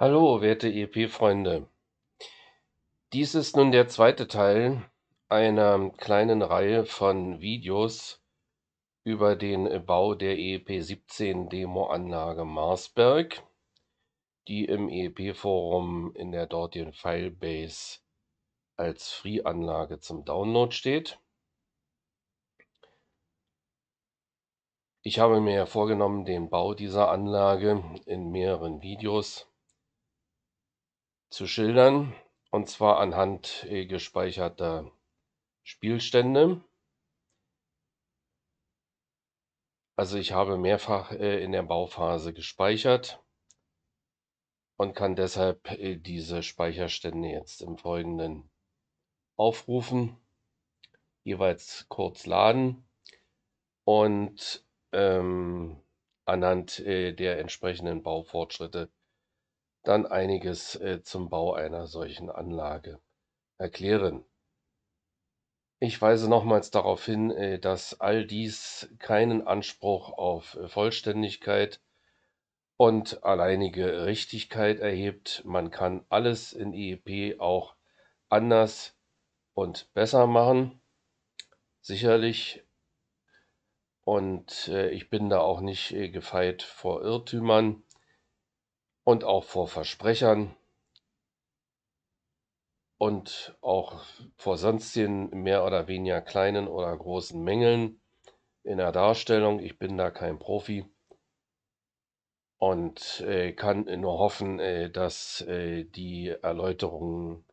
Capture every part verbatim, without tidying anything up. Hallo, werte E E P-Freunde. Dies ist nun der zweite Teil einer kleinen Reihe von Videos über den Bau der E E P siebzehn Demoanlage Marsberg, die im E E P-Forum in der dortigen Filebase als Free-Anlage zum Download steht. Ich habe mir vorgenommen, den Bau dieser Anlage in mehreren Videos zu schildern, und zwar anhand gespeicherter Spielstände. Also ich habe mehrfach in der Bauphase gespeichert und kann deshalb diese Speicherstände jetzt im Folgenden aufrufen, jeweils kurz laden und ähm, anhand der entsprechenden Baufortschritte dann einiges äh, zum Bau einer solchen Anlage erklären. Ich weise nochmals darauf hin, äh, dass all dies keinen Anspruch auf äh, Vollständigkeit und alleinige Richtigkeit erhebt. Man kann alles in E E P auch anders und besser machen, sicherlich. Und äh, ich bin da auch nicht äh, gefeit vor Irrtümern und auch vor Versprechern und auch vor sonstigen mehr oder weniger kleinen oder großen Mängeln in der Darstellung. Ich bin da kein Profi und äh, kann nur hoffen, äh, dass äh, die Erläuterungen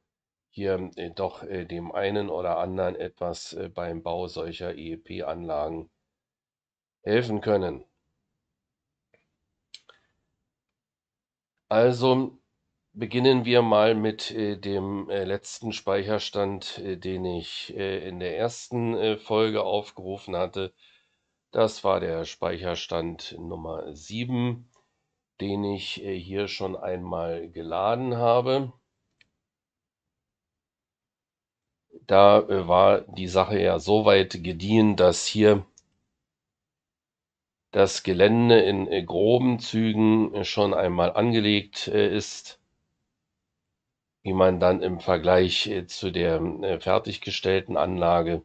hier äh, doch äh, dem einen oder anderen etwas äh, beim Bau solcher E E P-Anlagen helfen können. Also beginnen wir mal mit äh, dem äh, letzten Speicherstand, äh, den ich äh, in der ersten äh, Folge aufgerufen hatte. Das war der Speicherstand Nummer sieben, den ich äh, hier schon einmal geladen habe. Da äh, war die Sache ja so weit gediehen, dass hier das Gelände in groben Zügen schon einmal angelegt ist, wie man dann im Vergleich zu der fertiggestellten Anlage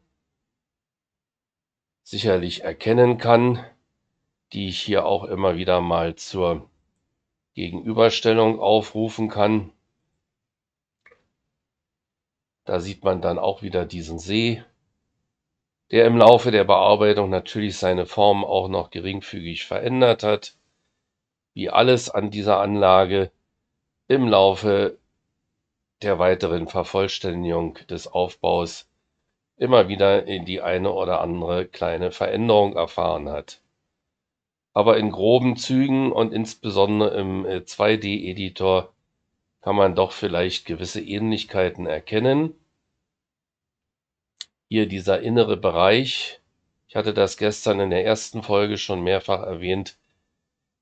sicherlich erkennen kann, die ich hier auch immer wieder mal zur Gegenüberstellung aufrufen kann. Da sieht man dann auch wieder diesen See, der im Laufe der Bearbeitung natürlich seine Form auch noch geringfügig verändert hat, wie alles an dieser Anlage im Laufe der weiteren Vervollständigung des Aufbaus immer wieder in die eine oder andere kleine Veränderung erfahren hat. Aber in groben Zügen und insbesondere im zwei D-Editor kann man doch vielleicht gewisse Ähnlichkeiten erkennen. Hier dieser innere Bereich, ich hatte das gestern in der ersten Folge schon mehrfach erwähnt,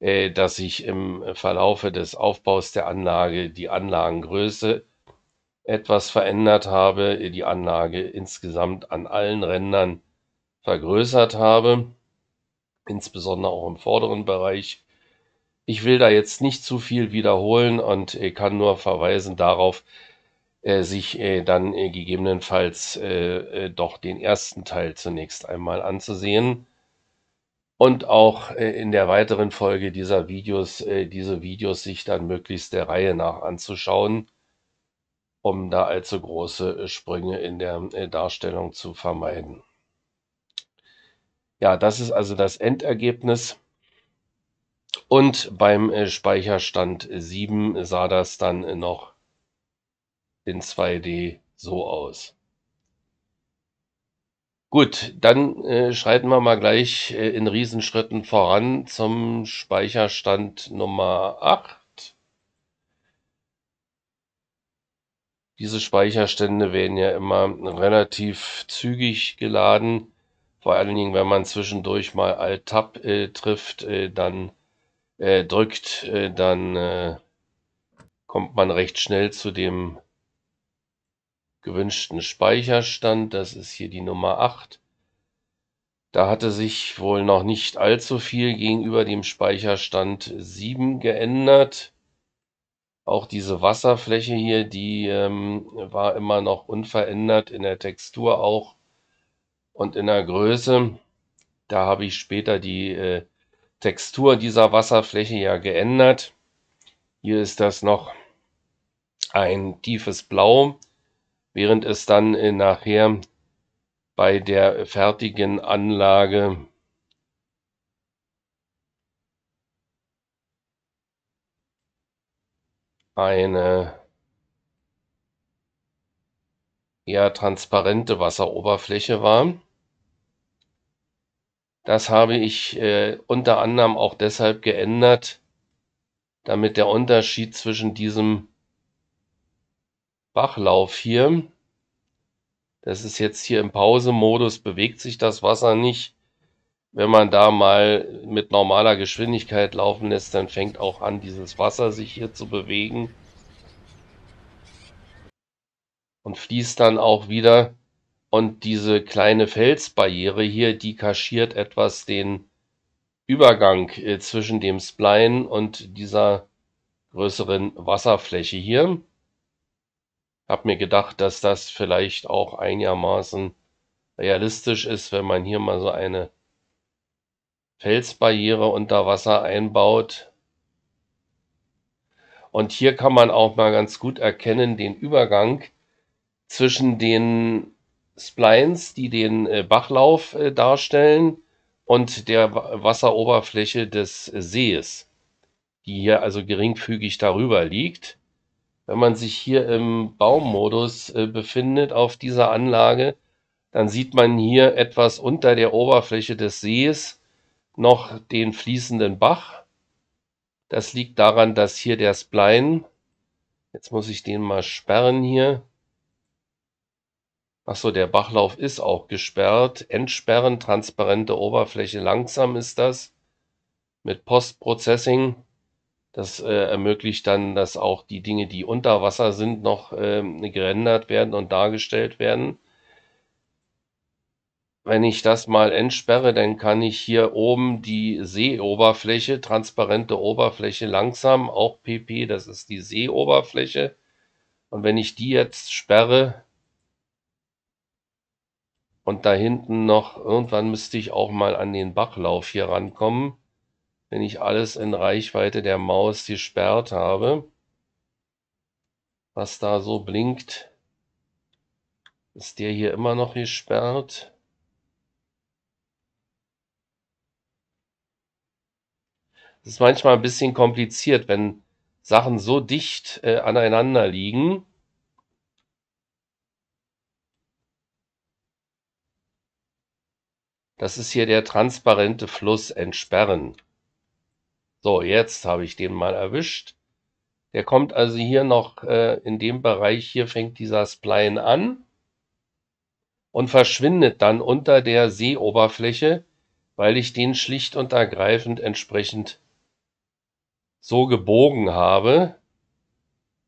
äh, dass sich im Verlaufe des Aufbaus der Anlage die Anlagengröße etwas verändert habe, die Anlage insgesamt an allen Rändern vergrößert habe, insbesondere auch im vorderen Bereich. Ich will da jetzt nicht zu viel wiederholen und äh, kann nur verweisen darauf, sich äh, dann äh, gegebenenfalls äh, äh, doch den ersten Teil zunächst einmal anzusehen und auch äh, in der weiteren Folge dieser Videos, äh, diese Videos sich dann möglichst der Reihe nach anzuschauen, um da allzu große äh, Sprünge in der äh, Darstellung zu vermeiden. Ja, das ist also das Endergebnis. Und beim äh, Speicherstand sieben sah das dann äh, noch in zwei D so aus. Gut, dann äh, schreiten wir mal gleich äh, in Riesenschritten voran zum Speicherstand Nummer acht. Diese Speicherstände werden ja immer relativ zügig geladen. Vor allen Dingen, wenn man zwischendurch mal Alt-Tab äh, trifft, äh, dann äh, drückt, äh, dann äh, kommt man recht schnell zu dem gewünschten Speicherstand. Das ist hier die Nummer acht. Da hatte sich wohl noch nicht allzu viel gegenüber dem Speicherstand sieben geändert, Auch diese Wasserfläche hier, die ähm, war immer noch unverändert in der Textur auch und in der Größe. Da habe ich später die äh, Textur dieser Wasserfläche ja geändert. Hier ist das noch ein tiefes Blau, während es dann äh, nachher bei der fertigen Anlage eine eher transparente Wasseroberfläche war. Das habe ich äh, unter anderem auch deshalb geändert, damit der Unterschied zwischen diesem Bachlauf hier, das ist jetzt hier im Pause-Modus, bewegt sich das Wasser nicht. Wenn man da mal mit normaler Geschwindigkeit laufen lässt, dann fängt auch an, dieses Wasser sich hier zu bewegen und fließt dann auch wieder. Und diese kleine Felsbarriere hier, die kaschiert etwas den Übergang äh, zwischen dem Spline und dieser größeren Wasserfläche hier. Habe mir gedacht, dass das vielleicht auch einigermaßen realistisch ist, wenn man hier mal so eine Felsbarriere unter Wasser einbaut. Und hier kann man auch mal ganz gut erkennen den Übergang zwischen den Splines, die den Bachlauf darstellen, und der Wasseroberfläche des Sees, die hier also geringfügig darüber liegt. Wenn man sich hier im Baumodus befindet auf dieser Anlage, dann sieht man hier etwas unter der Oberfläche des Sees noch den fließenden Bach. Das liegt daran, dass hier der Spline, jetzt muss ich den mal sperren hier. Achso, der Bachlauf ist auch gesperrt. Entsperren, transparente Oberfläche, langsam ist das. Mit Post-Processing, das äh, ermöglicht dann, dass auch die Dinge, die unter Wasser sind, noch äh, gerendert werden und dargestellt werden. Wenn ich das mal entsperre, dann kann ich hier oben die Seeoberfläche, transparente Oberfläche langsam, auch P P, das ist die Seeoberfläche. Und wenn ich die jetzt sperre und da hinten noch, irgendwann müsste ich auch mal an den Bachlauf hier rankommen, wenn ich alles in Reichweite der Maus gesperrt habe. Was da so blinkt, ist der hier immer noch gesperrt. Es ist manchmal ein bisschen kompliziert, wenn Sachen so dicht äh, aneinander liegen. Das ist hier der transparente Fluss entsperren. So, jetzt habe ich den mal erwischt. Der kommt also hier noch äh, in dem Bereich, hier fängt dieser Spline an und verschwindet dann unter der Seeoberfläche, weil ich den schlicht und ergreifend entsprechend so gebogen habe,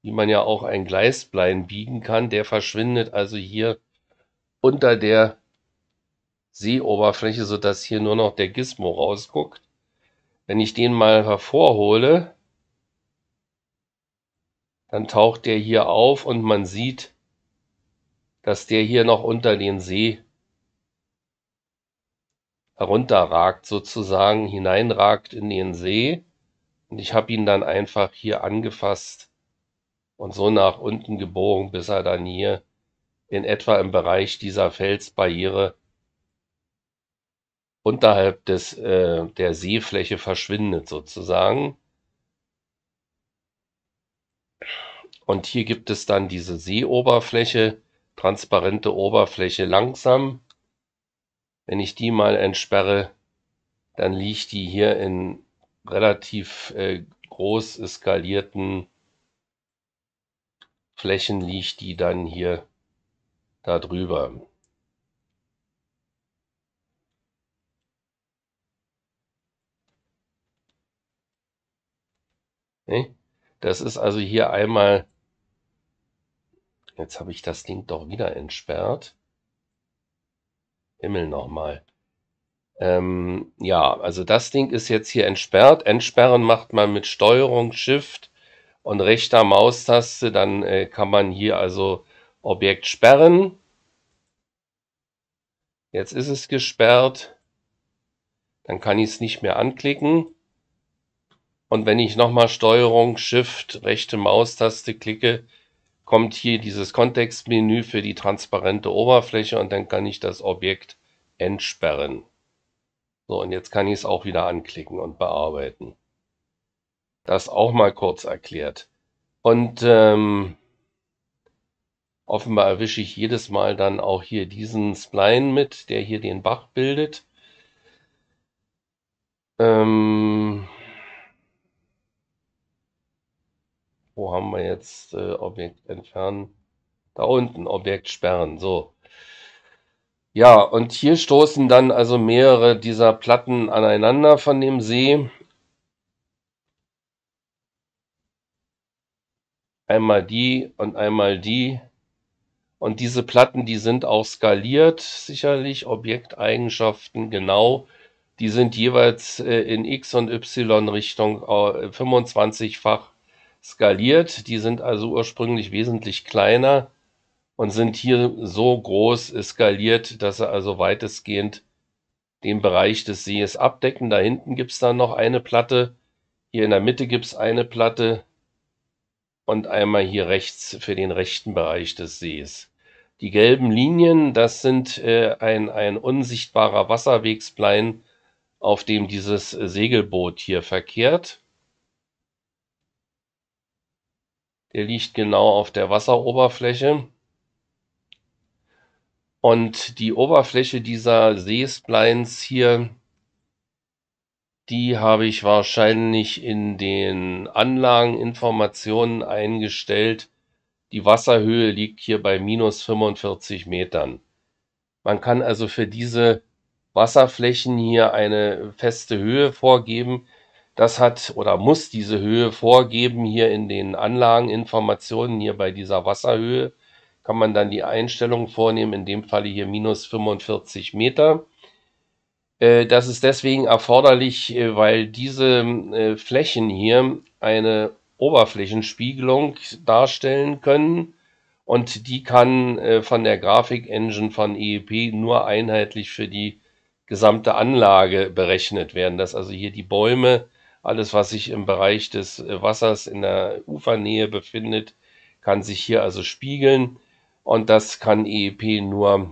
wie man ja auch ein Gleissplein biegen kann. Der verschwindet also hier unter der Seeoberfläche, sodass hier nur noch der Gizmo rausguckt. Wenn ich den mal hervorhole, dann taucht der hier auf und man sieht, dass der hier noch unter den See herunterragt, sozusagen hineinragt in den See. Und ich habe ihn dann einfach hier angefasst und so nach unten gebogen, bis er dann hier in etwa im Bereich dieser Felsbarriere unterhalb des, äh, der Seefläche verschwindet sozusagen. Und hier gibt es dann diese Seeoberfläche, transparente Oberfläche langsam. Wenn ich die mal entsperre, dann liegt die hier in relativ äh, groß eskalierten Flächen, liegt die dann hier darüber. Ne? Das ist also hier einmal, jetzt habe ich das Ding doch wieder entsperrt. Himmel nochmal. Ähm, ja, also das Ding ist jetzt hier entsperrt. Entsperren macht man mit Steuerung, Shift und rechter Maustaste, dann äh, kann man hier also Objekt sperren. Jetzt ist es gesperrt. Dann kann ich es nicht mehr anklicken. Und wenn ich nochmal Steuerung, Shift, rechte Maustaste klicke, kommt hier dieses Kontextmenü für die transparente Oberfläche und dann kann ich das Objekt entsperren. So, und jetzt kann ich es auch wieder anklicken und bearbeiten. Das auch mal kurz erklärt. Und ähm, offenbar erwische ich jedes Mal dann auch hier diesen Spline mit, der hier den Bach bildet. Ähm... Wo haben wir jetzt äh, Objekt entfernen? Da unten, Objekt sperren, so. Ja, und hier stoßen dann also mehrere dieser Platten aneinander von dem See. Einmal die und einmal die. Und diese Platten, die sind auch skaliert, sicherlich, Objekteigenschaften genau. Die sind jeweils äh, in X- und Y-Richtung äh, fünfundzwanzigfach. Skaliert, die sind also ursprünglich wesentlich kleiner und sind hier so groß skaliert, dass sie also weitestgehend den Bereich des Sees abdecken. Da hinten gibt es dann noch eine Platte, hier in der Mitte gibt es eine Platte und einmal hier rechts für den rechten Bereich des Sees. Die gelben Linien, das sind äh, ein, ein unsichtbarer Wasserwegsplein, auf dem dieses Segelboot hier verkehrt. Der liegt genau auf der Wasseroberfläche. Und die Oberfläche dieser Seesplines hier, die habe ich wahrscheinlich in den Anlageninformationen eingestellt. Die Wasserhöhe liegt hier bei minus fünfundvierzig Metern. Man kann also für diese Wasserflächen hier eine feste Höhe vorgeben. Das hat oder muss diese Höhe vorgeben hier in den Anlageninformationen. Hier bei dieser Wasserhöhe kann man dann die Einstellung vornehmen, in dem Falle hier minus fünfundvierzig Meter. Das ist deswegen erforderlich, weil diese Flächen hier eine Oberflächenspiegelung darstellen können und die kann von der Grafik-Engine von E E P nur einheitlich für die gesamte Anlage berechnet werden. Dass also hier die Bäume, alles, was sich im Bereich des Wassers in der Ufernähe befindet, kann sich hier also spiegeln. Und das kann E E P nur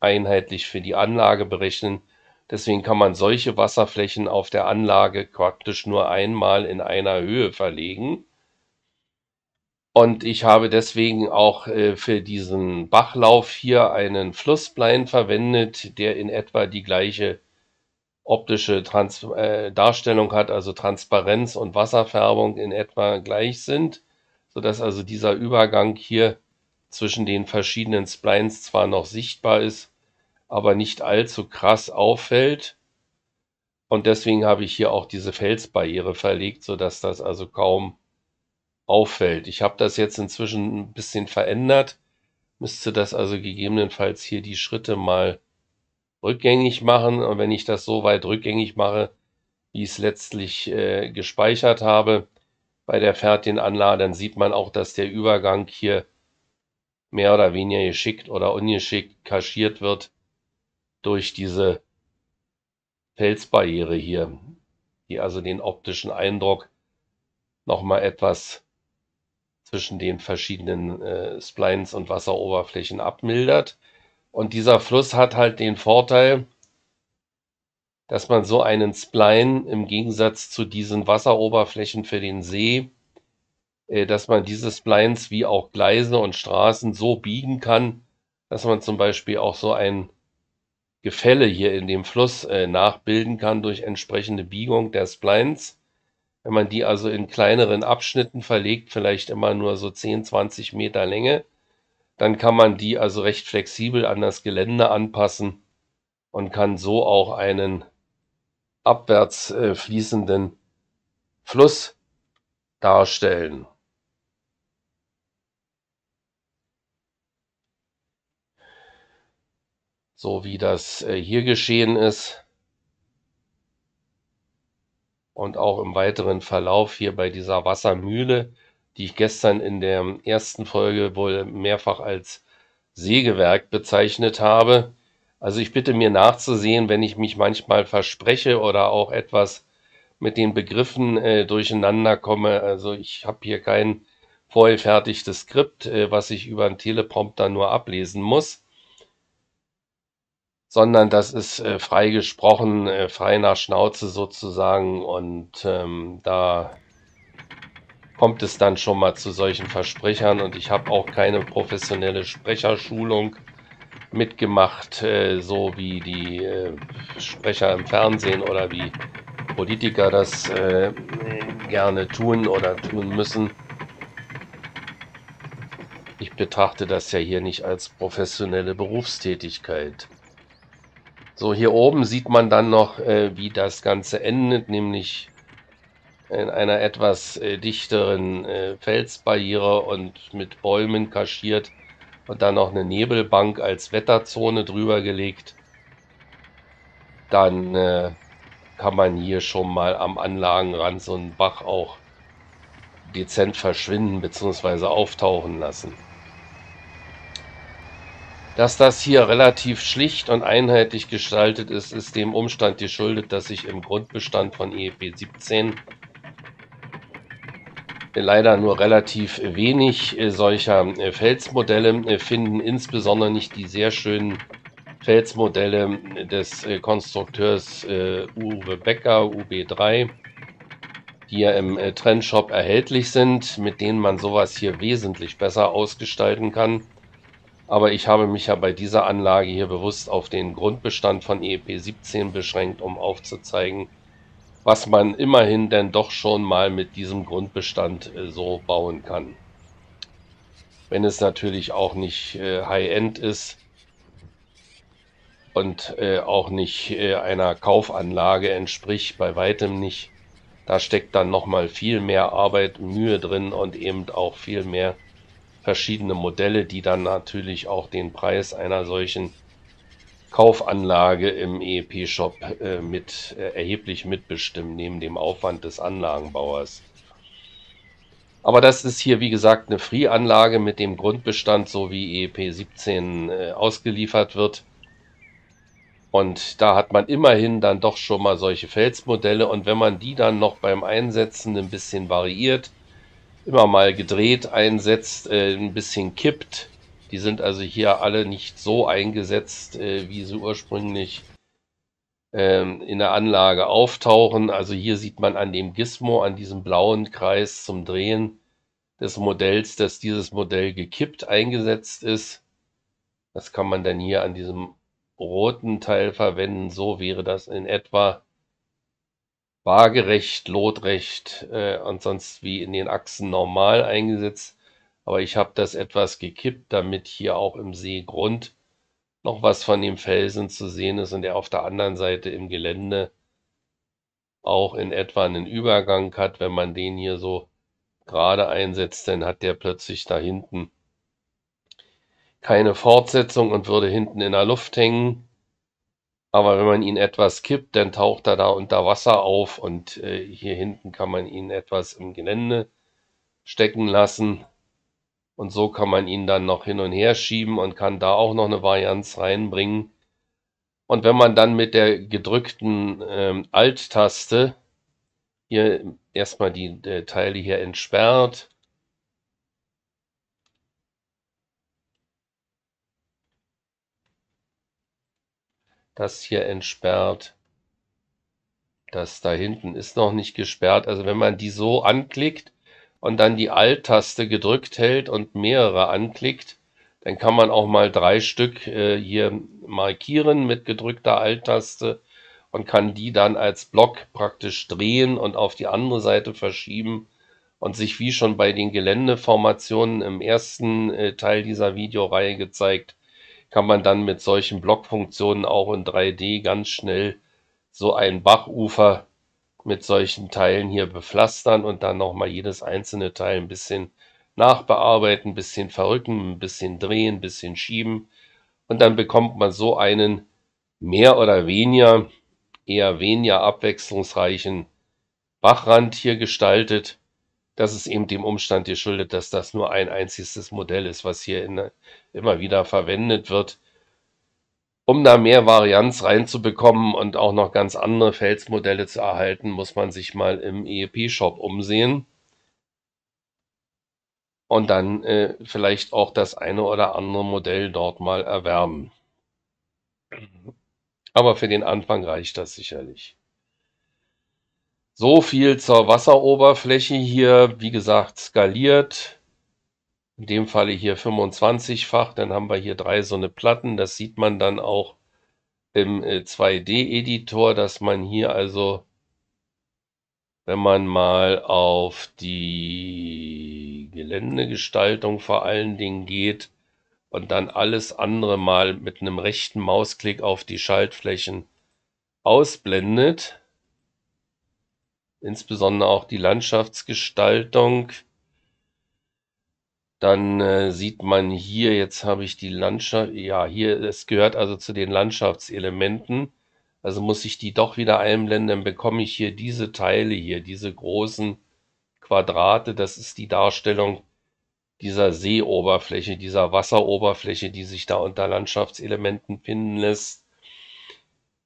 einheitlich für die Anlage berechnen. Deswegen kann man solche Wasserflächen auf der Anlage praktisch nur einmal in einer Höhe verlegen. Und ich habe deswegen auch äh, für diesen Bachlauf hier einen Flussspline verwendet, der in etwa die gleiche optische Trans äh, Darstellung hat, also Transparenz und Wasserfärbung in etwa gleich sind, sodass also dieser Übergang hier zwischen den verschiedenen Splines zwar noch sichtbar ist, aber nicht allzu krass auffällt. Und deswegen habe ich hier auch diese Felsbarriere verlegt, sodass das also kaum auffällt. Ich habe das jetzt inzwischen ein bisschen verändert. Müsste das also gegebenenfalls hier die Schritte mal rückgängig machen. Und wenn ich das so weit rückgängig mache, wie ich es letztlich äh, gespeichert habe, bei der Fertianlage, dann sieht man auch, dass der Übergang hier mehr oder weniger geschickt oder ungeschickt kaschiert wird durch diese Felsbarriere hier, die also den optischen Eindruck nochmal etwas zwischen den verschiedenen äh, Splines und Wasseroberflächen abmildert. Und dieser Fluss hat halt den Vorteil, dass man so einen Spline im Gegensatz zu diesen Wasseroberflächen für den See, äh, dass man diese Splines wie auch Gleise und Straßen so biegen kann, dass man zum Beispiel auch so ein Gefälle hier in dem Fluss äh, nachbilden kann durch entsprechende Biegung der Splines. Wenn man die also in kleineren Abschnitten verlegt, vielleicht immer nur so zehn, zwanzig Meter Länge, dann kann man die also recht flexibel an das Gelände anpassen und kann so auch einen abwärts äh, fließenden Fluss darstellen. So wie das äh, hier geschehen ist. Und auch im weiteren Verlauf hier bei dieser Wassermühle, die ich gestern in der ersten Folge wohl mehrfach als Sägewerk bezeichnet habe. Also ich bitte mir nachzusehen, wenn ich mich manchmal verspreche oder auch etwas mit den Begriffen äh, durcheinander komme. Also ich habe hier kein vorherfertigtes Skript, äh, was ich über einen Teleprompter nur ablesen muss, sondern das ist äh, frei gesprochen, äh, frei nach Schnauze sozusagen, und ähm, da kommt es dann schon mal zu solchen Versprechern, und ich habe auch keine professionelle Sprecherschulung mitgemacht, äh, so wie die äh, Sprecher im Fernsehen oder wie Politiker das äh, gerne tun oder tun müssen. Ich betrachte das ja hier nicht als professionelle Berufstätigkeit. So, hier oben sieht man dann noch, äh, wie das Ganze endet, nämlich in einer etwas äh, dichteren äh, Felsbarriere und mit Bäumen kaschiert und dann noch eine Nebelbank als Wetterzone drüber gelegt. Dann äh, kann man hier schon mal am Anlagenrand so einen Bach auch dezent verschwinden bzw. auftauchen lassen. Dass das hier relativ schlicht und einheitlich gestaltet ist, ist dem Umstand geschuldet, dass ich im Grundbestand von E E P siebzehn leider nur relativ wenig solcher Felsmodelle finden, insbesondere nicht die sehr schönen Felsmodelle des Konstrukteurs Uwe Becker, U B drei, die ja im Trendshop erhältlich sind, mit denen man sowas hier wesentlich besser ausgestalten kann. Aber ich habe mich ja bei dieser Anlage hier bewusst auf den Grundbestand von E E P siebzehn beschränkt, um aufzuzeigen, was man immerhin denn doch schon mal mit diesem Grundbestand so bauen kann. Wenn es natürlich auch nicht äh, High-End ist und äh, auch nicht äh, einer Kaufanlage entspricht, bei weitem nicht. Da steckt dann nochmal viel mehr Arbeit, Mühe drin und eben auch viel mehr verschiedene Modelle, die dann natürlich auch den Preis einer solchen Kaufanlage im E E P-Shop äh, mit äh, erheblich mitbestimmen, neben dem Aufwand des Anlagenbauers. Aber das ist hier, wie gesagt, eine Free-Anlage mit dem Grundbestand, so wie E E P siebzehn äh, ausgeliefert wird. Und da hat man immerhin dann doch schon mal solche Felsmodelle, und wenn man die dann noch beim Einsetzen ein bisschen variiert, immer mal gedreht einsetzt, äh, ein bisschen kippt. Die sind also hier alle nicht so eingesetzt, äh, wie sie ursprünglich ähm, in der Anlage auftauchen. Also hier sieht man an dem Gizmo, an diesem blauen Kreis zum Drehen des Modells, dass dieses Modell gekippt eingesetzt ist. Das kann man dann hier an diesem roten Teil verwenden. So wäre das in etwa waagerecht, lotrecht äh, und sonst wie in den Achsen normal eingesetzt. Aber ich habe das etwas gekippt, damit hier auch im Seegrund noch was von dem Felsen zu sehen ist und er auf der anderen Seite im Gelände auch in etwa einen Übergang hat. Wenn man den hier so gerade einsetzt, dann hat der plötzlich da hinten keine Fortsetzung und würde hinten in der Luft hängen. Aber wenn man ihn etwas kippt, dann taucht er da unter Wasser auf, und äh, hier hinten kann man ihn etwas im Gelände stecken lassen. Und so kann man ihn dann noch hin und her schieben und kann da auch noch eine Varianz reinbringen. Und wenn man dann mit der gedrückten ähm, Alt-Taste hier erstmal die äh, Teile hier entsperrt, das hier entsperrt, das da hinten ist noch nicht gesperrt. Also wenn man die so anklickt und dann die Alt-Taste gedrückt hält und mehrere anklickt, dann kann man auch mal drei Stück äh, hier markieren mit gedrückter Alt-Taste und kann die dann als Block praktisch drehen und auf die andere Seite verschieben und sich, wie schon bei den Geländeformationen im ersten äh, Teil dieser Videoreihe gezeigt, kann man dann mit solchen Blockfunktionen auch in drei D ganz schnell so ein Bachufer mit solchen Teilen hier bepflastern und dann nochmal jedes einzelne Teil ein bisschen nachbearbeiten, ein bisschen verrücken, ein bisschen drehen, ein bisschen schieben. Und dann bekommt man so einen mehr oder weniger, eher weniger abwechslungsreichen Bachrand hier gestaltet, Das ist eben dem Umstand geschuldet, dass das nur ein einziges Modell ist, was hier in, immer wieder verwendet wird, um da mehr Varianz reinzubekommen und auch noch ganz andere Felsmodelle zu erhalten, muss man sich mal im E E P-Shop umsehen und dann äh, vielleicht auch das eine oder andere Modell dort mal erwerben. Aber für den Anfang reicht das sicherlich. So viel zur Wasseroberfläche hier, wie gesagt, skaliert. In dem Falle hier fünfundzwanzigfach, dann haben wir hier drei so eine Platten. Das sieht man dann auch im zwei D-Editor, dass man hier also, wenn man mal auf die Geländegestaltung vor allen Dingen geht und dann alles andere mal mit einem rechten Mausklick auf die Schaltflächen ausblendet, insbesondere auch die Landschaftsgestaltung, dann äh, sieht man hier, jetzt habe ich die Landschaft, ja hier, es gehört also zu den Landschaftselementen, also muss ich die doch wieder einblenden, dann bekomme ich hier diese Teile hier, diese großen Quadrate, das ist die Darstellung dieser Seeoberfläche, dieser Wasseroberfläche, die sich da unter Landschaftselementen finden lässt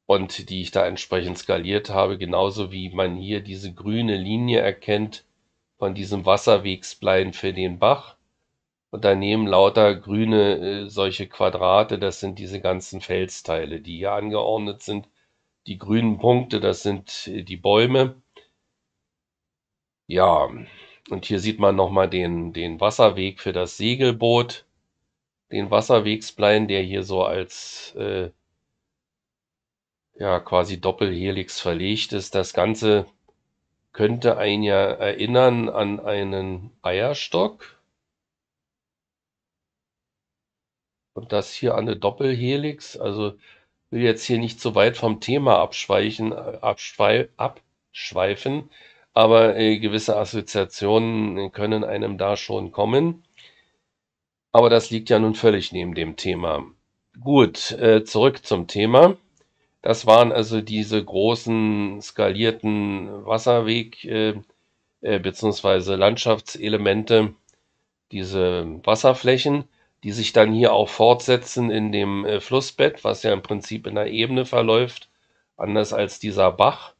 und die ich da entsprechend skaliert habe, genauso wie man hier diese grüne Linie erkennt von diesem Wasserwegsblein für den Bach. Und daneben lauter grüne äh, solche Quadrate, das sind diese ganzen Felsteile, die hier angeordnet sind. Die grünen Punkte, das sind äh, die Bäume. Ja, und hier sieht man nochmal den, den Wasserweg für das Segelboot. Den Wasserwegsblein, der hier so als äh, ja quasi Doppelhelix verlegt ist. Das Ganze könnte einen ja erinnern an einen Eierstock. Und das hier an eine Doppelhelix, also will jetzt hier nicht so weit vom Thema abschweichen, abschweif, abschweifen, aber äh, gewisse Assoziationen können einem da schon kommen. Aber das liegt ja nun völlig neben dem Thema. Gut, äh, zurück zum Thema. Das waren also diese großen skalierten Wasserweg- äh, äh, bzw. Landschaftselemente, diese Wasserflächen, die sich dann hier auch fortsetzen in dem äh, Flussbett, was ja im Prinzip in der Ebene verläuft, anders als dieser Bach,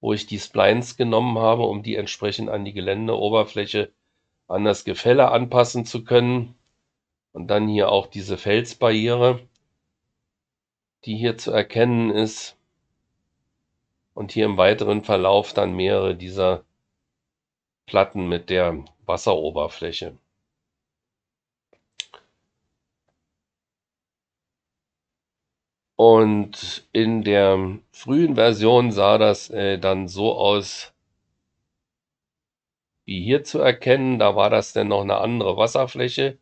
wo ich die Splines genommen habe, um die entsprechend an die Geländeoberfläche an das Gefälle anpassen zu können. Und dann hier auch diese Felsbarriere, die hier zu erkennen ist. Und hier im weiteren Verlauf dann mehrere dieser Platten mit der Wasseroberfläche. Und in der frühen Version sah das äh, dann so aus, wie hier zu erkennen. Da war das dann noch eine andere Wasserfläche,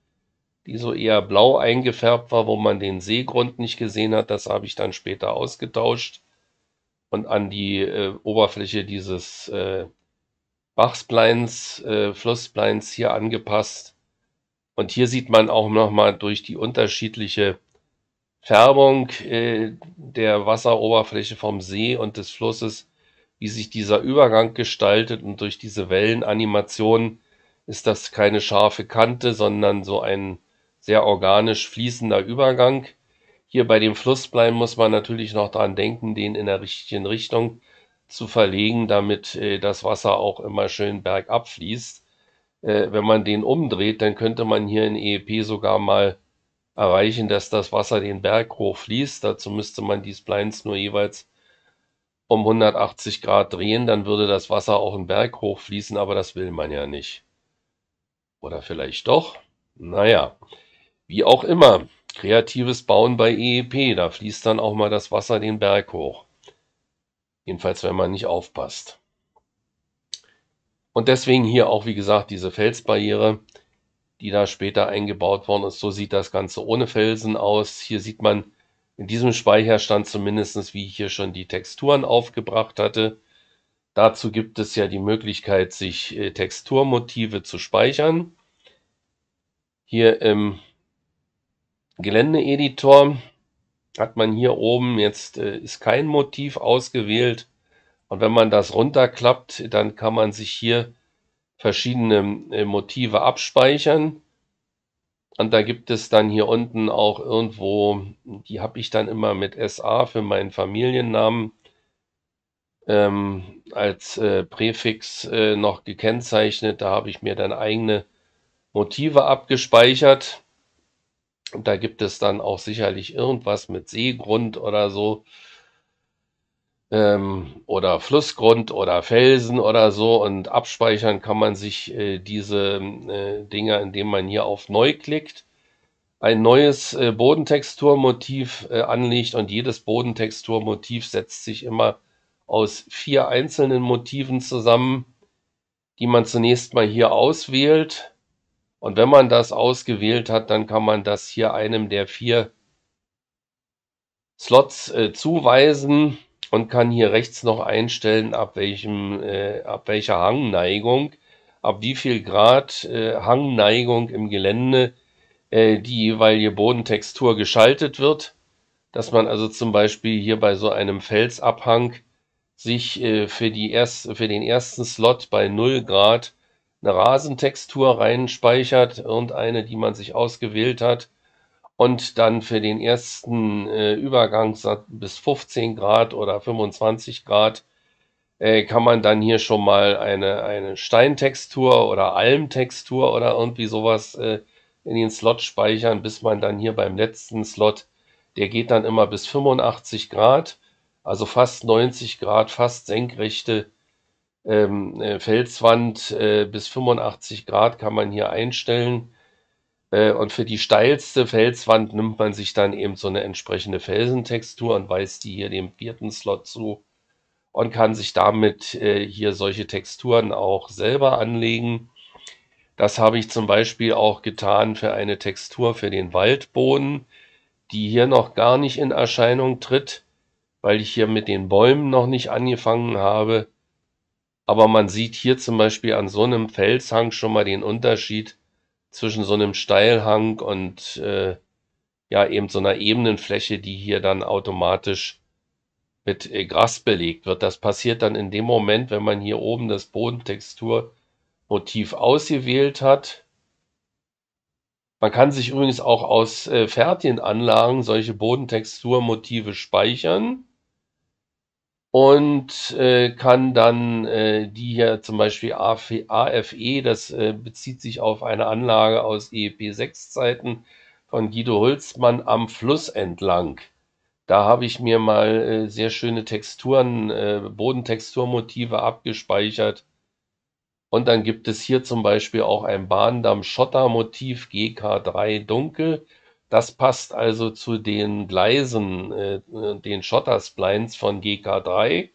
die so eher blau eingefärbt war, wo man den Seegrund nicht gesehen hat. Das habe ich dann später ausgetauscht und an die äh, Oberfläche dieses äh, Bachspleins, äh, Flusspleins hier angepasst. Und hier sieht man auch nochmal durch die unterschiedliche Färbung äh, der Wasseroberfläche vom See und des Flusses, wie sich dieser Übergang gestaltet, und durch diese Wellenanimation ist das keine scharfe Kante, sondern so ein sehr organisch fließender Übergang. Hier bei dem Flussblein muss man natürlich noch daran denken, den in der richtigen Richtung zu verlegen, damit äh, das Wasser auch immer schön bergab fließt. Äh, wenn man den umdreht, dann könnte man hier in E E P sogar mal erreichen, dass das Wasser den Berg hoch fließt. Dazu müsste man die Splines nur jeweils um hundertachtzig Grad drehen, dann würde das Wasser auch den Berg hoch fließen, aber das will man ja nicht. Oder vielleicht doch? Naja, wie auch immer, kreatives Bauen bei E E P, da fließt dann auch mal das Wasser den Berg hoch. Jedenfalls, wenn man nicht aufpasst. Und deswegen hier auch, wie gesagt, diese Felsbarriere, die da später eingebaut worden ist. So sieht das Ganze ohne Felsen aus. Hier sieht man in diesem Speicherstand zumindest, wie ich hier schon die Texturen aufgebracht hatte. Dazu gibt es ja die Möglichkeit, sich äh, Texturmotive zu speichern. Hier im Geländeeditor hat man hier oben, jetzt äh, ist kein Motiv ausgewählt. Und wenn man das runterklappt, dann kann man sich hier verschiedene äh, Motive abspeichern. Und da gibt es dann hier unten auch irgendwo, die habe ich dann immer mit S A für meinen Familiennamen ähm, als äh, Präfix äh, noch gekennzeichnet. Da habe ich mir dann eigene Motive abgespeichert. Und da gibt es dann auch sicherlich irgendwas mit Seegrund oder so. Ähm, oder Flussgrund oder Felsen oder so, und abspeichern kann man sich äh, diese äh, Dinger, indem man hier auf Neu klickt, ein neues äh, Bodentexturmotiv äh, anlegt, und jedes Bodentexturmotiv setzt sich immer aus vier einzelnen Motiven zusammen, die man zunächst mal hier auswählt, und wenn man das ausgewählt hat, dann kann man das hier einem der vier Slots äh, zuweisen und kann hier rechts noch einstellen, ab welchem, äh, ab welcher Hangneigung, ab wie viel Grad äh, Hangneigung im Gelände äh, die jeweilige Bodentextur geschaltet wird, dass man also zum Beispiel hier bei so einem Felsabhang sich äh, für, die erst, für den ersten Slot bei null Grad eine Rasentextur reinspeichert, irgendeine, die man sich ausgewählt hat, und dann für den ersten äh, Übergang bis fünfzehn Grad oder fünfundzwanzig Grad äh, kann man dann hier schon mal eine, eine Steintextur oder Almtextur oder irgendwie sowas äh, in den Slot speichern, bis man dann hier beim letzten Slot, der geht dann immer bis fünfundachtzig Grad, also fast neunzig Grad, fast senkrechte ähm, äh, Felswand äh, bis fünfundachtzig Grad kann man hier einstellen. Und für die steilste Felswand nimmt man sich dann eben so eine entsprechende Felsentextur und weist die hier dem vierten Slot zu und kann sich damit äh, hier solche Texturen auch selber anlegen. Das habe ich zum Beispiel auch getan für eine Textur für den Waldboden, die hier noch gar nicht in Erscheinung tritt, weil ich hier mit den Bäumen noch nicht angefangen habe. Aber man sieht hier zum Beispiel an so einem Felshang schon mal den Unterschied zwischen so einem Steilhang und äh, ja eben so einer ebenen Fläche, die hier dann automatisch mit äh, Gras belegt wird. Das passiert dann in dem Moment, wenn man hier oben das Bodentexturmotiv ausgewählt hat. Man kann sich übrigens auch aus äh, fertigen Anlagen solche Bodentexturmotive speichern und äh, kann dann äh, die hier zum Beispiel A F E, das äh, bezieht sich auf eine Anlage aus E E P sechs Zeiten von Guido Holzmann am Fluss entlang. Da habe ich mir mal äh, sehr schöne Texturen, äh, Bodentexturmotive abgespeichert. Und dann gibt es hier zum Beispiel auch ein Bahndamm-Schotter-Motiv G K drei dunkel. Das passt also zu den Gleisen, äh, den Schottersplines von G K drei,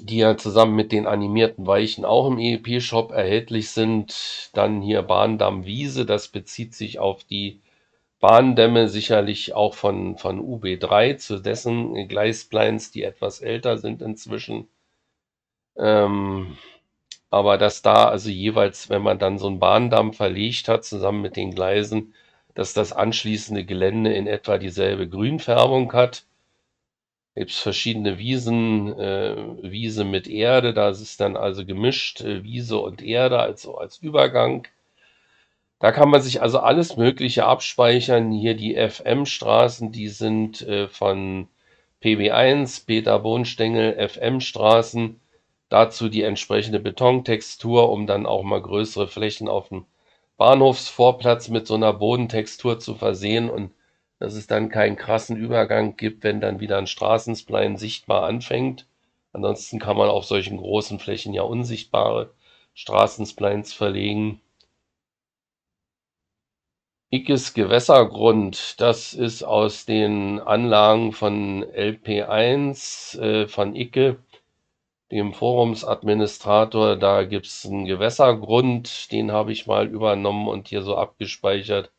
die ja zusammen mit den animierten Weichen auch im E E P-Shop erhältlich sind. Dann hier Bahndamm-Wiese, das bezieht sich auf die Bahndämme, sicherlich auch von, von U B drei, zu dessen Gleisplines, die etwas älter sind inzwischen. Ähm... Aber dass da also jeweils, wenn man dann so einen Bahndamm verlegt hat, zusammen mit den Gleisen, dass das anschließende Gelände in etwa dieselbe Grünfärbung hat. Gibt es verschiedene Wiesen, äh, Wiese mit Erde, da ist es dann also gemischt, äh, Wiese und Erde also als Übergang. Da kann man sich also alles Mögliche abspeichern. Hier die F M-Straßen, die sind äh, von P B eins, Peter Bohnstengel, F M-Straßen. Dazu die entsprechende Betontextur, um dann auch mal größere Flächen auf dem Bahnhofsvorplatz mit so einer Bodentextur zu versehen und dass es dann keinen krassen Übergang gibt, wenn dann wieder ein Straßensplein sichtbar anfängt. Ansonsten kann man auf solchen großen Flächen ja unsichtbare Straßensplines verlegen. Ickes Gewässergrund, das ist aus den Anlagen von L P eins äh, von Icke, dem Forumsadministrator. Da gibt es einen Gewässergrund, den habe ich mal übernommen und hier so abgespeichert.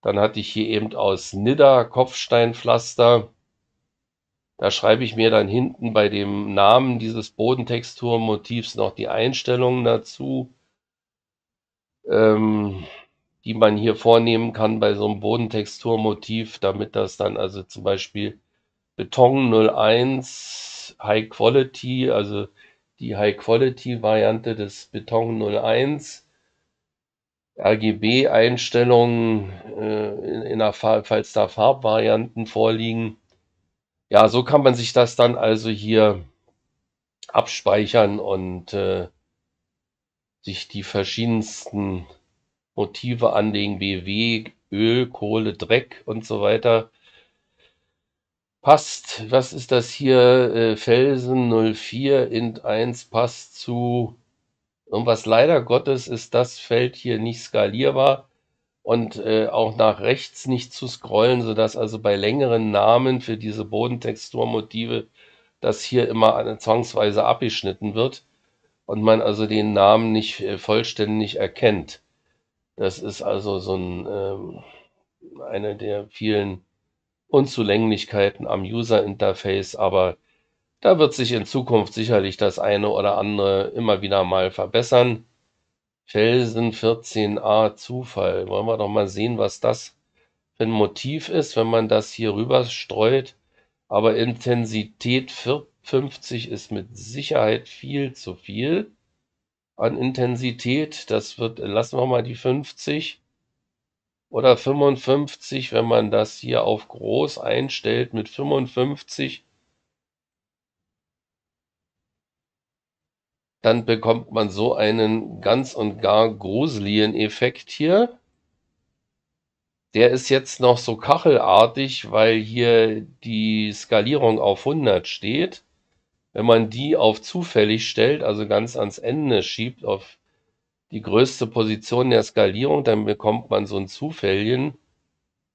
Dann hatte ich hier eben aus NIDA Kopfsteinpflaster. Da schreibe ich mir dann hinten bei dem Namen dieses Bodentexturmotivs noch die Einstellungen dazu, ähm, die man hier vornehmen kann bei so einem Bodentexturmotiv, damit das dann also zum Beispiel Beton null eins High Quality, also die High-Quality-Variante des Beton null eins, R G B-Einstellungen, äh, in der Farb, falls da Farbvarianten vorliegen. Ja, so kann man sich das dann also hier abspeichern und äh, sich die verschiedensten Motive anlegen, B W, Öl, Kohle, Dreck und so weiter. Passt, was ist das hier? Äh, Felsen null vier, Int eins passt zu irgendwas. Leider Gottes ist das Feld hier nicht skalierbar und äh, auch nach rechts nicht zu scrollen, sodass also bei längeren Namen für diese Bodentexturmotive das hier immer zwangsweise abgeschnitten wird und man also den Namen nicht äh, vollständig erkennt. Das ist also so ein, ähm, eine der vielen Unzulänglichkeiten am User-Interface, aber da wird sich in Zukunft sicherlich das eine oder andere immer wieder mal verbessern. Felsen vierzehn a Zufall. Wollen wir doch mal sehen, was das für ein Motiv ist, wenn man das hier rüber streut. Aber Intensität fünfzig ist mit Sicherheit viel zu viel an Intensität. Das wird, lassen wir mal die fünfzig. Oder fünfundfünfzig, wenn man das hier auf groß einstellt mit fünfundfünfzig, dann bekommt man so einen ganz und gar gruseligen Effekt hier. Der ist jetzt noch so kachelartig, weil hier die Skalierung auf hundert steht. Wenn man die auf zufällig stellt, also ganz ans Ende schiebt, auf die größte Position der Skalierung, dann bekommt man so einen zufälligen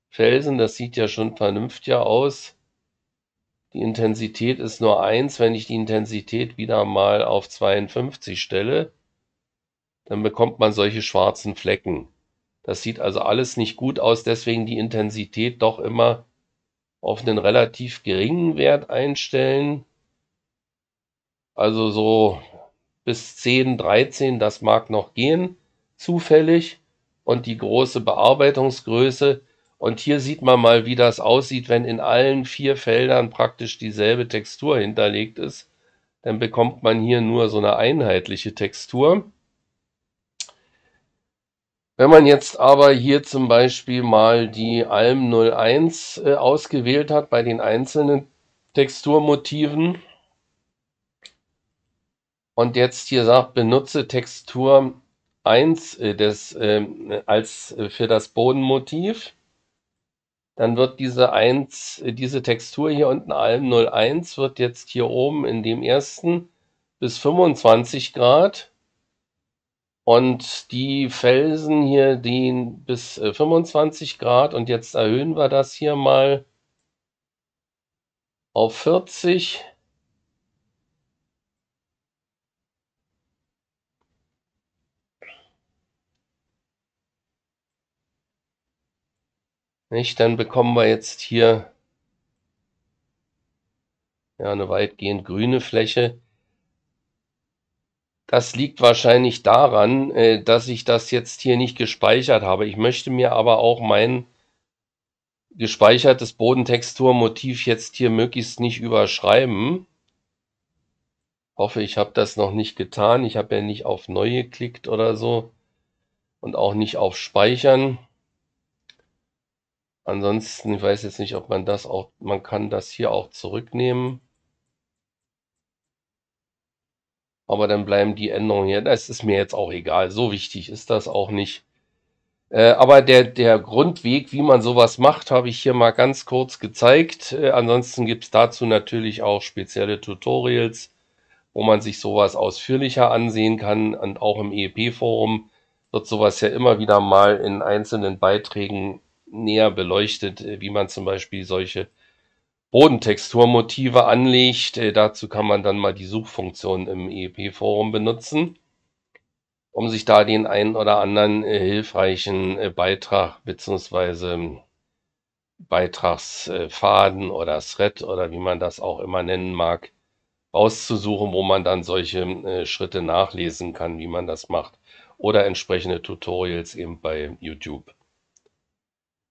Felsen. Das sieht ja schon vernünftiger aus. Die Intensität ist nur eins. Wenn ich die Intensität wieder mal auf zweiundfünfzig stelle, dann bekommt man solche schwarzen Flecken. Das sieht also alles nicht gut aus. Deswegen die Intensität doch immer auf einen relativ geringen Wert einstellen. Also so bis zehn, dreizehn, das mag noch gehen, zufällig, und die große Bearbeitungsgröße. Und hier sieht man mal, wie das aussieht, wenn in allen vier Feldern praktisch dieselbe Textur hinterlegt ist. Dann bekommt man hier nur so eine einheitliche Textur. Wenn man jetzt aber hier zum Beispiel mal die Alm null eins äh, ausgewählt hat bei den einzelnen Texturmotiven, und jetzt hier sagt, benutze Textur eins des, äh, als, äh, für das Bodenmotiv. Dann wird diese, eins, diese Textur hier unten, Alm null eins, wird jetzt hier oben in dem ersten bis fünfundzwanzig Grad. Und die Felsen hier, den bis fünfundzwanzig Grad. Und jetzt erhöhen wir das hier mal auf vierzig. Nicht, dann bekommen wir jetzt hier ja eine weitgehend grüne Fläche. Das liegt wahrscheinlich daran, dass ich das jetzt hier nicht gespeichert habe. Ich möchte mir aber auch mein gespeichertes Bodentexturmotiv jetzt hier möglichst nicht überschreiben. Ich hoffe, ich habe das noch nicht getan. Ich habe ja nicht auf Neu geklickt oder so und auch nicht auf Speichern. Ansonsten, ich weiß jetzt nicht, ob man das auch, man kann das hier auch zurücknehmen. Aber dann bleiben die Änderungen hier, das ist mir jetzt auch egal, so wichtig ist das auch nicht. Äh, aber der, der Grundweg, wie man sowas macht, habe ich hier mal ganz kurz gezeigt. Äh, ansonsten gibt es dazu natürlich auch spezielle Tutorials, wo man sich sowas ausführlicher ansehen kann, und auch im E E P-Forum wird sowas ja immer wieder mal in einzelnen Beiträgen näher beleuchtet, wie man zum Beispiel solche Bodentexturmotive anlegt. Dazu kann man dann mal die Suchfunktion im E E P-Forum benutzen, um sich da den einen oder anderen hilfreichen Beitrag bzw. Beitragsfaden oder Thread oder wie man das auch immer nennen mag, auszusuchen, wo man dann solche Schritte nachlesen kann, wie man das macht, oder entsprechende Tutorials eben bei YouTube.